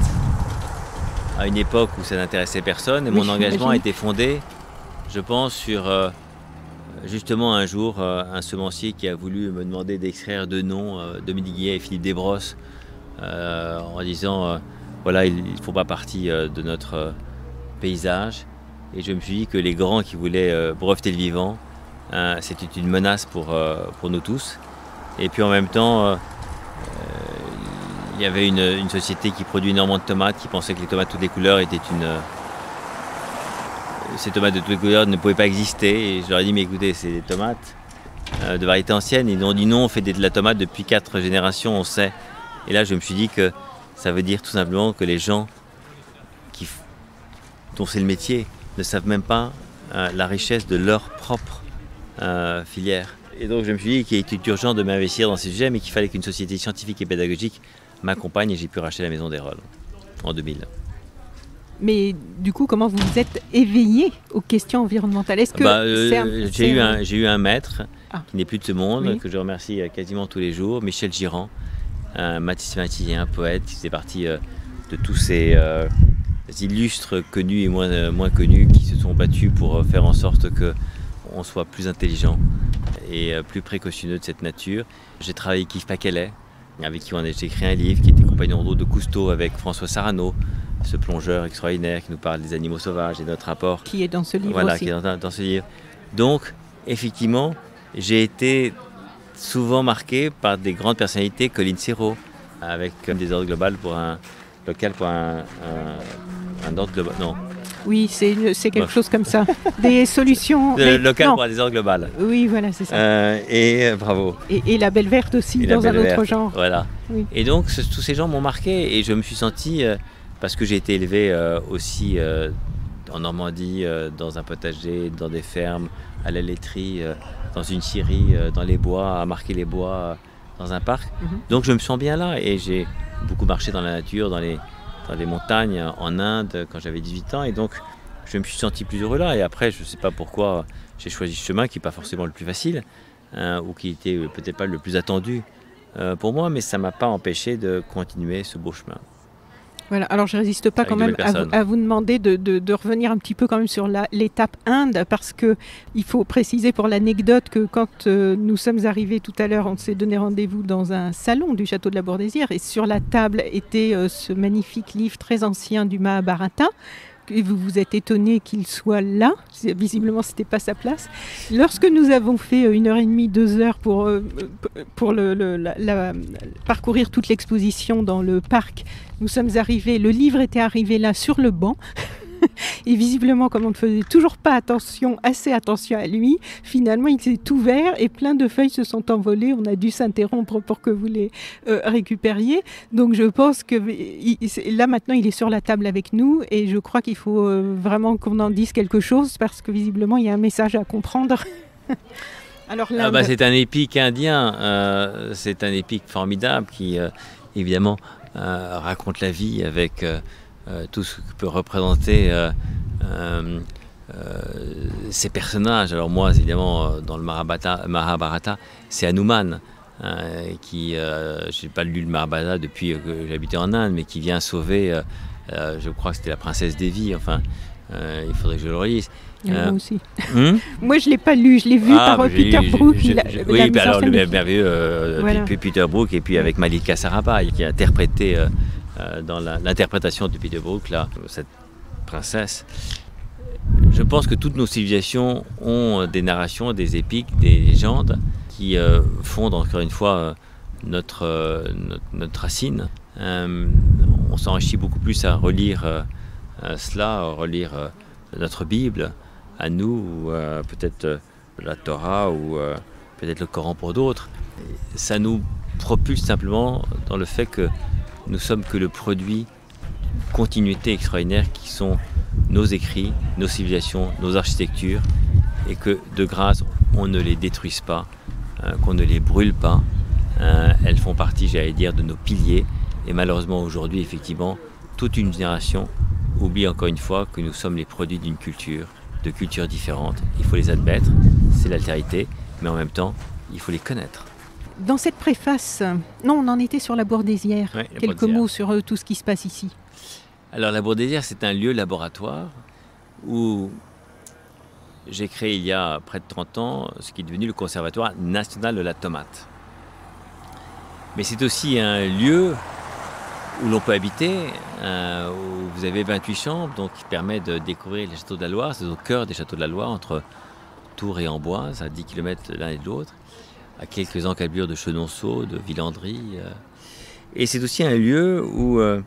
à une époque où ça n'intéressait personne. Et oui, mon engagement a été fondé, je pense, sur euh, justement un jour euh, un semencier qui a voulu me demander d'extraire deux noms, euh, Dominique Guillet et Philippe Desbrosses, euh, en disant euh, voilà, ils ne font pas partie euh, de notre euh, paysage. Et je me suis dit que les grands qui voulaient euh, breveter le vivant, hein, c'était une menace pour, euh, pour nous tous. Et puis en même temps, euh, il y avait une, une société qui produit énormément de tomates, qui pensait que les tomates de toutes les couleurs étaient une... Euh, ces tomates de toutes les couleurs ne pouvaient pas exister. Et je leur ai dit, mais écoutez, c'est des tomates euh, de variété ancienne. Ils ont dit non, on fait de la tomate depuis quatre générations, on sait. Et là, je me suis dit que ça veut dire tout simplement que les gens qui, dont c'est le métier ne savent même pas euh, la richesse de leur propre euh, filière. Et donc je me suis dit qu'il était urgent de m'investir dans ces sujets, mais qu'il fallait qu'une société scientifique et pédagogique m'accompagne, et j'ai pu racheter la maison Deyrolle en deux mille. Mais du coup, comment vous vous êtes éveillé aux questions environnementales? Est-ce que bah, euh, j'ai eu un j'ai eu un maître ah. qui n'est plus de ce monde, oui. que je remercie quasiment tous les jours, Michel Girand, un mathématicien, un poète qui faisait partie euh, de tous ces euh, illustres connus et moins euh, moins connus qui se sont battus pour euh, faire en sorte que on soit plus intelligent et plus précautionneux de cette nature. J'ai travaillé avec Yves Paquelet, avec qui on a écrit un livre qui était compagnon d'eau de Cousteau, avec François Sarano, ce plongeur extraordinaire qui nous parle des animaux sauvages et notre rapport. Qui est dans ce livre voilà, aussi. Voilà, qui est dans, dans ce livre. Donc, effectivement, j'ai été souvent marqué par des grandes personnalités, Coline Serreau, avec euh, des ordres globales pour un local, pour un, un, un ordre global, non. Oui, c'est quelque Bof. chose comme ça. Des solutions... Le, mais, local non. pour des ordres globales. Oui, voilà, c'est ça. Euh, et euh, bravo. Et, et la belle verte aussi, et dans un autre verte. genre. Voilà. Oui. Et donc, ce, tous ces gens m'ont marqué, et je me suis senti, euh, parce que j'ai été élevé euh, aussi euh, en Normandie, euh, dans un potager, dans des fermes, à la laiterie, euh, dans une scierie, euh, dans les bois, à marquer les bois, euh, dans un parc. Mm-hmm. Donc, je me sens bien là, et j'ai beaucoup marché dans la nature, dans les... dans les montagnes en Inde quand j'avais dix-huit ans, et donc je me suis senti plus heureux là. Et après, je ne sais pas pourquoi j'ai choisi ce chemin qui n'est pas forcément le plus facile, hein, ou qui n'était peut-être pas le plus attendu euh, pour moi, mais ça ne m'a pas empêché de continuer ce beau chemin. Voilà, alors je ne résiste pas quand même à vous, à vous demander de, de, de revenir un petit peu quand même sur l'étape Inde, parce qu'il faut préciser pour l'anecdote que quand euh, nous sommes arrivés tout à l'heure, on s'est donné rendez-vous dans un salon du château de la Bourdaisière, et sur la table était euh, ce magnifique livre très ancien du Mahabharata. Et vous vous êtes étonné qu'il soit là, visiblement ce n'était pas sa place. Lorsque nous avons fait une heure et demie, deux heures pour, pour le, le, la, la, parcourir toute l'exposition dans le parc, nous sommes arrivés, le livre était arrivé là sur le banc. Et visiblement, comme on ne faisait toujours pas attention, assez attention à lui, finalement il s'est ouvert et plein de feuilles se sont envolées. On a dû s'interrompre pour que vous les euh, récupériez. Donc je pense que il, là maintenant il est sur la table avec nous, et je crois qu'il faut euh, vraiment qu'on en dise quelque chose, parce que visiblement il y a un message à comprendre. Alors là, ah bah, c'est un épique indien, euh, c'est un épique formidable qui euh, évidemment euh, raconte la vie avec... Euh, Euh, tout ce que peut représenter euh, euh, euh, ces personnages. Alors moi, évidemment, dans le Mahabharata, Mahabharata c'est Hanuman, euh, qui, euh, je n'ai pas lu le Mahabharata depuis que j'habitais en Inde, mais qui vient sauver, euh, euh, je crois que c'était la princesse Devi, enfin, euh, il faudrait que je le relise. Euh, moi aussi. Hum moi, je ne l'ai pas lu, je l'ai vu ah, par bah, Peter Brook. Je, je, la, je, oui, bah, alors, le merveilleux euh, voilà. Peter Brook, et puis avec Malika Sarabhai, qui a interprété... Euh, dans l'interprétation de Peter Brook, là, cette princesse. Je pense que toutes nos civilisations ont des narrations, des épiques, des légendes qui euh, fondent encore une fois euh, notre, euh, notre, notre racine. Euh, on s'enrichit beaucoup plus à relire euh, à cela, à relire euh, notre Bible, à nous, ou euh, peut-être euh, la Torah, ou euh, peut-être le Coran pour d'autres. Ça nous propulse simplement dans le fait que nous ne sommes que le produit d'une continuité extraordinaire qui sont nos écrits, nos civilisations, nos architectures, et que de grâce, on ne les détruise pas, euh, qu'on ne les brûle pas. Euh, elles font partie, j'allais dire, de nos piliers. Et malheureusement, aujourd'hui, effectivement, toute une génération oublie encore une fois que nous sommes les produits d'une culture, de cultures différentes. Il faut les admettre, c'est l'altérité, mais en même temps, il faut les connaître. Dans cette préface, non, on en était sur la Bourdaisière. Ouais, quelques mots sur euh, tout ce qui se passe ici. Alors la Bourdaisière, c'est un lieu laboratoire où j'ai créé il y a près de trente ans ce qui est devenu le Conservatoire national de la tomate. Mais c'est aussi un lieu où l'on peut habiter, euh, où vous avez vingt-huit chambres, donc qui permet de découvrir les châteaux de la Loire. C'est au cœur des châteaux de la Loire, entre Tours et Amboise, à dix kilomètres l'un et de l'autre, à quelques encablures de Chenonceau, de Villandry. Euh. Et c'est aussi un lieu où, euh,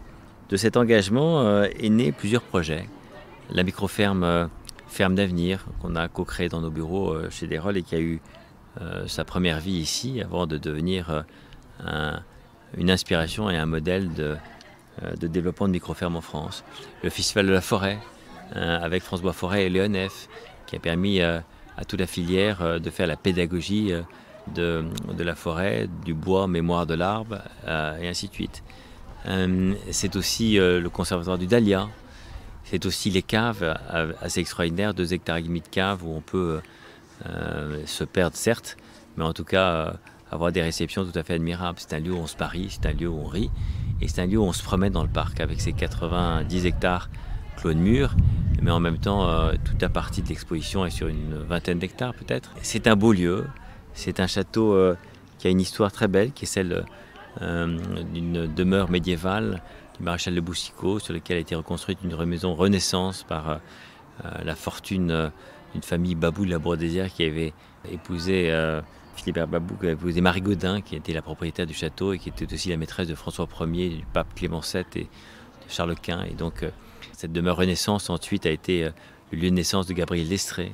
de cet engagement, euh, est né plusieurs projets. La microferme euh, Ferme d'avenir, qu'on a co-créée dans nos bureaux euh, chez Deyrolle et qui a eu euh, sa première vie ici, avant de devenir euh, un... une inspiration et un modèle de, de développement de microfermes en France. Le Festival de la Forêt, avec François Forêt et Léonef, qui a permis à toute la filière de faire la pédagogie de, de la forêt, du bois, mémoire de l'arbre, et ainsi de suite. C'est aussi le Conservatoire du Dahlia, c'est aussi les caves assez extraordinaires, deux hectares et demi de caves où on peut se perdre, certes, mais en tout cas avoir des réceptions tout à fait admirables. C'est un lieu où on se parie, c'est un lieu où on rit, et c'est un lieu où on se promène dans le parc avec ses quatre-vingt-dix hectares clos de murs, mais en même temps, euh, toute la partie de l'exposition est sur une vingtaine d'hectares peut-être. C'est un beau lieu, c'est un château euh, qui a une histoire très belle, qui est celle euh, d'une demeure médiévale du maréchal de Boussicot, sur laquelle a été reconstruite une maison Renaissance par euh, la fortune euh, d'une famille Babou de la Bourdaisière qui avait épousé... Euh, Philibert Babou, qui a épousé Marie Gaudin, qui était la propriétaire du château et qui était aussi la maîtresse de François premier, du pape Clément sept et de Charles Quint. Et donc, cette demeure Renaissance, ensuite, a été le lieu de naissance de Gabriel d'Estrées,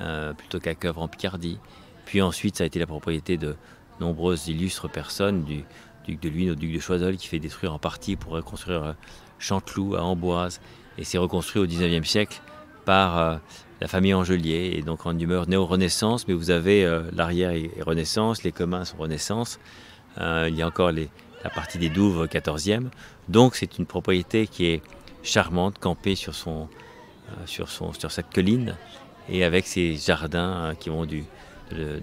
euh, plutôt qu'à Coeuvres en Picardie. Puis ensuite, ça a été la propriété de nombreuses illustres personnes, du duc de Luynes au duc de Choiseul, qui fait détruire en partie pour reconstruire Chanteloup à Amboise. Et c'est reconstruit au dix-neuvième siècle par... Euh, la famille Angelier est donc en humeur néo-renaissance, mais vous avez euh, l'arrière et renaissance, les communs sont renaissance, euh, il y a encore les, la partie des douves quatorzième. Donc c'est une propriété qui est charmante, campée sur, son, euh, sur, son, sur cette colline, et avec ses jardins euh, qui vont du, de,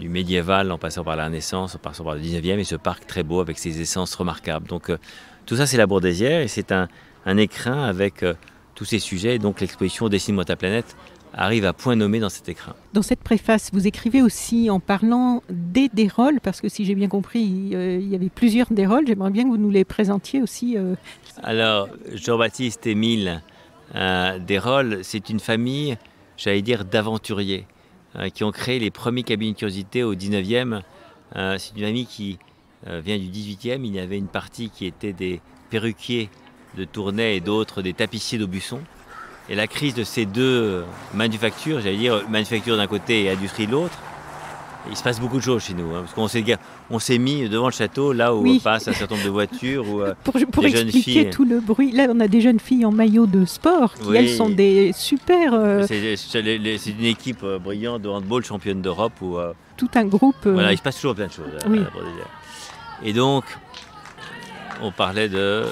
du médiéval en passant par la Renaissance, en passant par le dix-neuvième, et ce parc très beau avec ses essences remarquables. Donc euh, tout ça c'est la Bourdaisière, et c'est un, un écrin avec... Euh, tous ces sujets, donc l'exposition Dessine-moi ta planète arrive à point nommé dans cet écrin. Dans cette préface, vous écrivez aussi en parlant des Deyrolle, parce que si j'ai bien compris, il y avait plusieurs Deyrolle, j'aimerais bien que vous nous les présentiez aussi. Alors, Jean-Baptiste Émile euh, Deyrolle, c'est une famille, j'allais dire, d'aventuriers, euh, qui ont créé les premiers cabinets de curiosité au dix-neuvième. Euh, c'est une famille qui euh, vient du dix-huitième, il y avait une partie qui était des perruquiers de Tournai et d'autres, des tapissiers d'Aubusson. Et la crise de ces deux manufactures, j'allais dire manufacture d'un côté et industrie de l'autre, il se passe beaucoup de choses chez nous. Hein, parce qu'on s'est, on s'est mis devant le château, là où oui. passe un certain nombre de voitures. Où, pour pour expliquer filles... tout le bruit, là on a des jeunes filles en maillot de sport, qui oui. elles sont des super... Euh... C'est, c'est une équipe brillante de handball, championne d'Europe. Où, euh... tout un groupe... Euh... Voilà, il se passe toujours plein de choses. Oui. Et donc, on parlait de...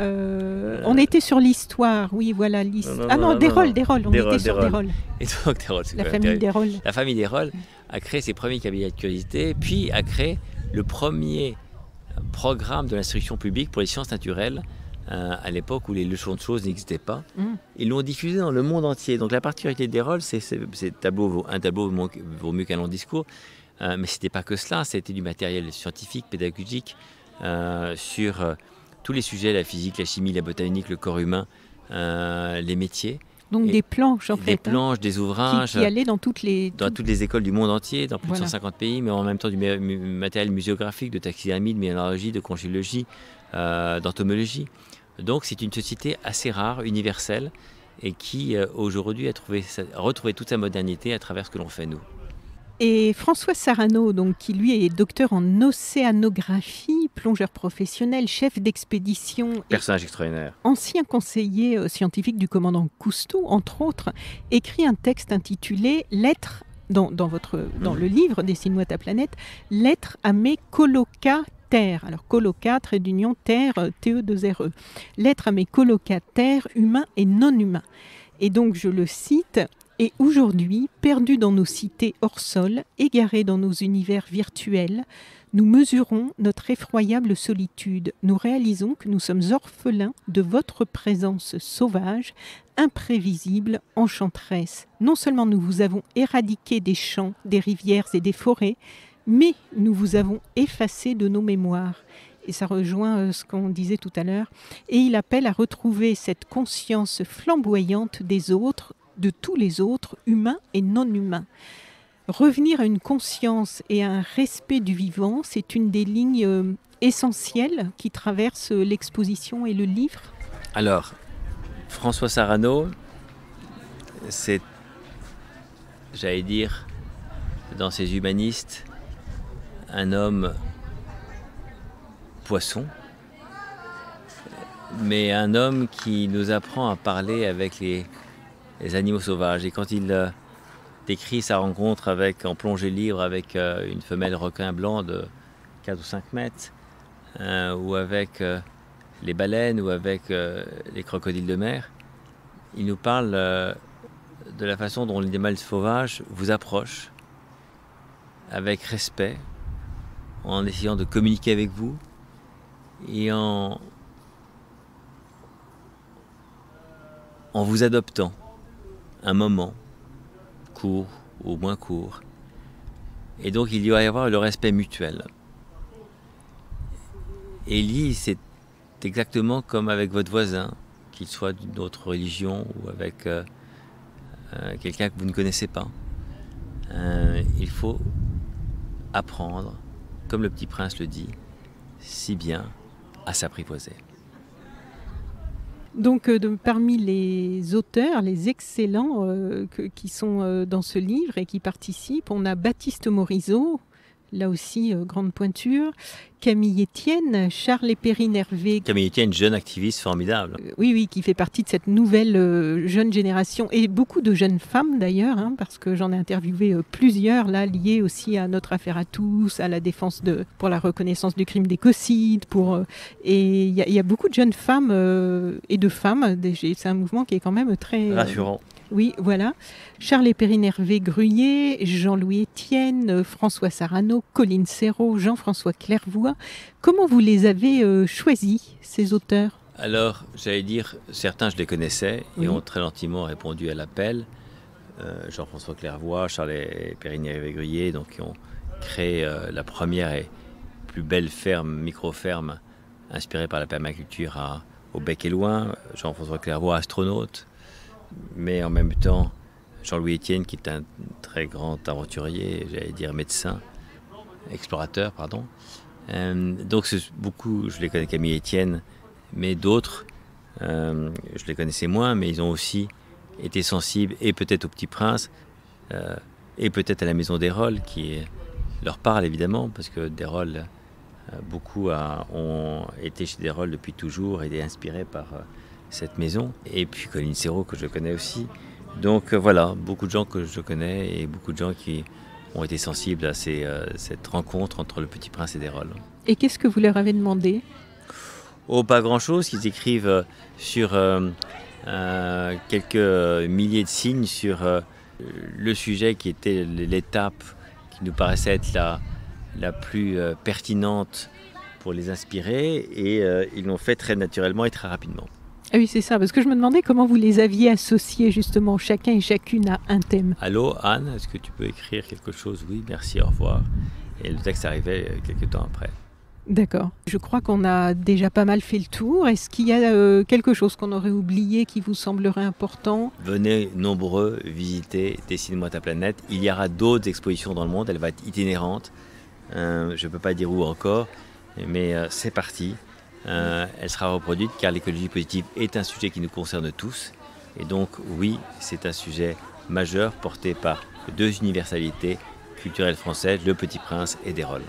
Euh, on était sur l'histoire, oui, voilà. l'histoire. Ah non, non, Deyrolle, Deyrolle, on Deyrolle, était sur Deyrolle. Et donc, Deyrolle, c'est la famille Deyrolle. La famille Deyrolle a créé ses premiers cabinets de curiosité, puis a créé le premier programme de l'instruction publique pour les sciences naturelles, euh, à l'époque où les leçons de choses n'existaient pas. Mm. Ils l'ont diffusé dans le monde entier. Donc la particularité de Deyrolle, c'est tableau, un tableau vaut, vaut mieux qu'un long discours, euh, mais ce n'était pas que cela, c'était du matériel scientifique, pédagogique, euh, sur... Euh, tous les sujets, la physique, la chimie, la botanique, le corps humain, euh, les métiers. Donc et des planches en fait. Des planches, hein, des ouvrages. Qui, qui allaient dans toutes les... Dans toutes les écoles du monde entier, dans plus voilà. de cent cinquante pays, mais en même temps du matériel muséographique, de taxidermie, de minéralogie, de conchologie, euh, d'entomologie. Donc c'est une société assez rare, universelle, et qui euh, aujourd'hui a, a retrouvé toute sa modernité à travers ce que l'on fait nous. Et François Sarano, donc, qui lui est docteur en océanographie, plongeur professionnel, chef d'expédition... Personnage extraordinaire. Ancien conseiller scientifique du commandant Cousteau, entre autres, écrit un texte intitulé « Lettres » dans, dans, votre, dans mmh. le livre « Dessine-moi ta planète », « Lettres à mes colocataires ». Alors, colocataires, trait d'union, terre, T E deux R E. « Lettres à mes colocataires, humains et non humains ». Et donc, je le cite... Et aujourd'hui, perdus dans nos cités hors sol, égarés dans nos univers virtuels, Nous mesurons notre effroyable solitude. Nous réalisons que nous sommes orphelins de votre présence sauvage, imprévisible, enchanteresse. Non seulement nous vous avons éradiqué des champs, des rivières et des forêts, mais nous vous avons effacé de nos mémoires. Et ça rejoint ce qu'on disait tout à l'heure. Et il appelle à retrouver cette conscience flamboyante des autres, de tous les autres, humains et non humains. Revenir à une conscience et à un respect du vivant, c'est une des lignes essentielles qui traverse l'exposition et le livre. Alors, François Sarano, c'est, j'allais dire, dans ses humanistes, un homme poisson, mais un homme qui nous apprend à parler avec les, les animaux sauvages. Et quand il décrit sa rencontre avec, en plongée libre avec euh, une femelle requin blanc de quatre ou cinq mètres, hein, ou avec euh, les baleines, ou avec euh, les crocodiles de mer, il nous parle euh, de la façon dont l'animal sauvage vous approche avec respect, en essayant de communiquer avec vous et en, en vous adoptant un moment, court ou moins court. Et donc il doit y avoir le respect mutuel. Et lui, c'est exactement comme avec votre voisin, qu'il soit d'une autre religion ou avec euh, euh, quelqu'un que vous ne connaissez pas. Euh, il faut apprendre, comme le Petit Prince le dit, si bien à s'apprivoiser. Donc, de, parmi les auteurs, les excellents euh, que, qui sont euh, dans ce livre et qui participent, on a Baptiste Morisot, là aussi, euh, grande pointure, Camille Etienne, Charles Hervé-Gruyer. Camille Etienne, jeune activiste formidable. Euh, oui, oui, qui fait partie de cette nouvelle euh, jeune génération, et beaucoup de jeunes femmes d'ailleurs, hein, parce que j'en ai interviewé euh, plusieurs, là, liées aussi à notre affaire à tous, à la défense de, pour la reconnaissance du crime d'écocide, pour, euh, et il y, y a beaucoup de jeunes femmes euh, et de femmes, c'est un mouvement qui est quand même très... rassurant. Euh, Oui, voilà. Charles Hervé-Gruyer, Jean-Louis Etienne, François Sarano, Coline Serreau, Jean-François Clervoy. Comment vous les avez euh, choisis, ces auteurs? Alors, j'allais dire, certains, je les connaissais et oui. ont très gentiment répondu à l'appel. Euh, Jean-François Clervoy, Charles Hervé-Gruyer, donc qui ont créé euh, la première et plus belle ferme, micro-ferme, inspirée par la permaculture à, au Bec-et-Loin. Jean-François Clervoy, astronaute. Mais en même temps, Jean-Louis Etienne, qui est un très grand aventurier, j'allais dire médecin, explorateur, pardon. Euh, donc beaucoup, je les connais, Camille Etienne, mais d'autres, euh, je les connaissais moins, mais ils ont aussi été sensibles, et peut-être au Petit Prince, euh, et peut-être à la maison Deyrolle, qui leur parle évidemment, parce que Deyrolle, euh, beaucoup a, ont été chez Deyrolle depuis toujours, et été inspirés par... Euh, cette maison, et puis Coline Serreau que je connais aussi. Donc euh, voilà, beaucoup de gens que je connais et beaucoup de gens qui ont été sensibles à ces, euh, cette rencontre entre le Petit Prince et Deyrolle. Et qu'est-ce que vous leur avez demandé? Oh, pas grand-chose. Ils écrivent euh, sur euh, euh, quelques milliers de signes sur euh, le sujet qui était l'étape qui nous paraissait être la, la plus euh, pertinente pour les inspirer, et euh, ils l'ont fait très naturellement et très rapidement. Ah oui, c'est ça, parce que je me demandais comment vous les aviez associés, justement, chacun et chacune à un thème. Allô, Anne, est-ce que tu peux écrire quelque chose? Oui, merci, au revoir. Et le texte arrivait quelques temps après. D'accord. Je crois qu'on a déjà pas mal fait le tour. Est-ce qu'il y a euh, quelque chose qu'on aurait oublié qui vous semblerait important? Venez nombreux visiter Dessine-moi ta planète. Il y aura d'autres expositions dans le monde, elle va être itinérante. Euh, je ne peux pas dire où encore, mais euh, c'est parti. Euh, elle sera reproduite car l'écologie positive est un sujet qui nous concerne tous, et donc oui, c'est un sujet majeur porté par deux universalités culturelles françaises, le Petit Prince et Deyrolle.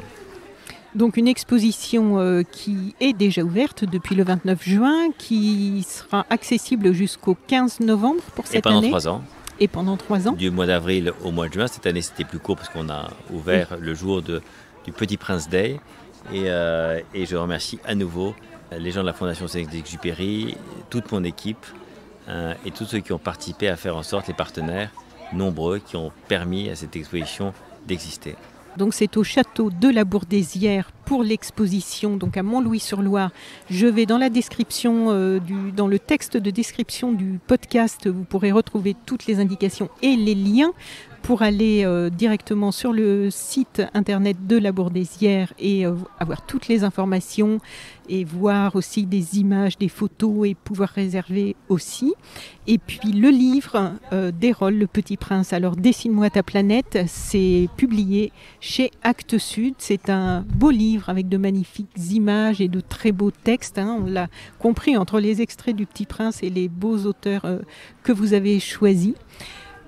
Donc une exposition euh, qui est déjà ouverte depuis le vingt-neuf juin, qui sera accessible jusqu'au quinze novembre pour cette année. Et pendant trois ans. Et pendant trois ans. Du mois d'avril au mois de juin. Cette année c'était plus court parce qu'on a ouvert oui. le jour de, du Petit Prince Day. Et, euh, et je remercie à nouveau les gens de la Fondation Saint-Exupéry, toute mon équipe euh, et tous ceux qui ont participé à faire en sorte, les partenaires nombreux qui ont permis à cette exposition d'exister. Donc c'est au château de la Bourdaisière pour l'exposition, donc à Montlouis-sur-Loire. Je vais dans la description, euh, du, dans le texte de description du podcast, vous pourrez retrouver toutes les indications et les liens pour aller euh, directement sur le site internet de la Bourdaisière et euh, avoir toutes les informations et voir aussi des images, des photos et pouvoir réserver aussi. Et puis le livre euh, Deyrolle, Le Petit Prince, alors Dessine-moi ta planète, c'est publié chez Actes Sud. C'est un beau livre avec de magnifiques images et de très beaux textes, hein. On l'a compris entre les extraits du Petit Prince et les beaux auteurs euh, que vous avez choisis.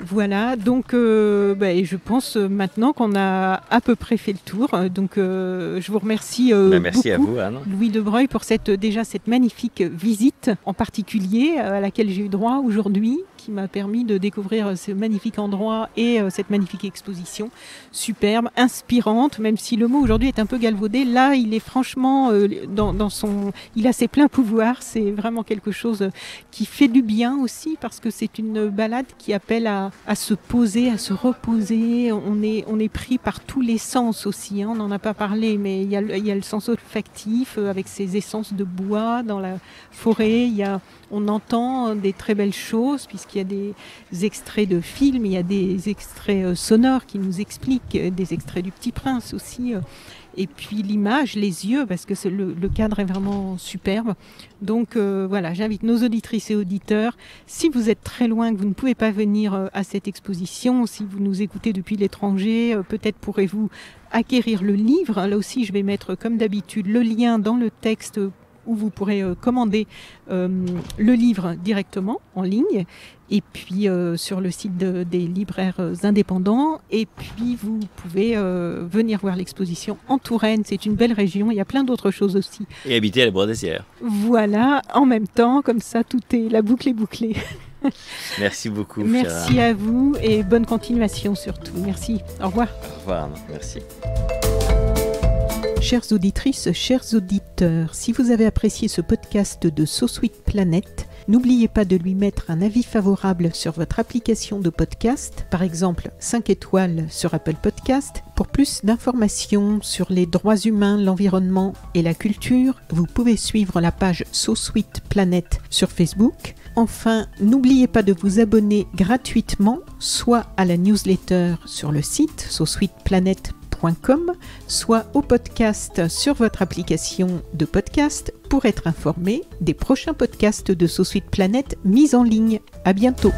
Voilà, donc euh, bah, je pense maintenant qu'on a à peu près fait le tour. Donc euh, je vous remercie euh, ben, merci beaucoup, à vous, Anne. Louis de Breuil, pour cette, déjà cette magnifique visite en particulier à laquelle j'ai eu droit aujourd'hui, qui m'a permis de découvrir ce magnifique endroit et euh, cette magnifique exposition superbe, inspirante, même si le mot aujourd'hui est un peu galvaudé. Là, il est franchement euh, dans, dans son... Il a ses pleins pouvoirs. C'est vraiment quelque chose qui fait du bien aussi, parce que c'est une balade qui appelle à à se poser, à se reposer. On est, on est pris par tous les sens aussi, hein. On n'en a pas parlé, mais il y a, il y a le sens olfactif avec ses essences de bois dans la forêt. Il y a, on entend des très belles choses puisqu'il y a des extraits de films, il y a des extraits sonores qui nous expliquent, des extraits du Petit Prince aussi. Et puis l'image, les yeux, parce que le, le cadre est vraiment superbe. Donc euh, voilà, j'invite nos auditrices et auditeurs, si vous êtes très loin, que vous ne pouvez pas venir euh, à cette exposition, si vous nous écoutez depuis l'étranger, euh, peut-être pourrez-vous acquérir le livre. Là aussi, je vais mettre, comme d'habitude, le lien dans le texte où vous pourrez euh, commander euh, le livre directement en ligne. Et puis euh, sur le site de, des libraires indépendants. Et puis vous pouvez euh, venir voir l'exposition en Touraine. C'est une belle région, il y a plein d'autres choses aussi. Et habiter à la Bourdaisière. Voilà, en même temps, comme ça, tout est, la boucle est bouclée. Merci beaucoup. Merci Chiara. À vous et bonne continuation surtout. Merci, au revoir. Au revoir, merci. Chères auditrices, chers auditeurs, si vous avez apprécié ce podcast de So Sweet Planète, n'oubliez pas de lui mettre un avis favorable sur votre application de podcast, par exemple cinq étoiles sur Apple Podcast. Pour plus d'informations sur les droits humains, l'environnement et la culture, vous pouvez suivre la page So Sweet Planète sur Facebook. Enfin, n'oubliez pas de vous abonner gratuitement, soit à la newsletter sur le site so sweet planète point com, soit au podcast sur votre application de podcast pour être informé des prochains podcasts de So Sweet Planète mis en ligne. À bientôt.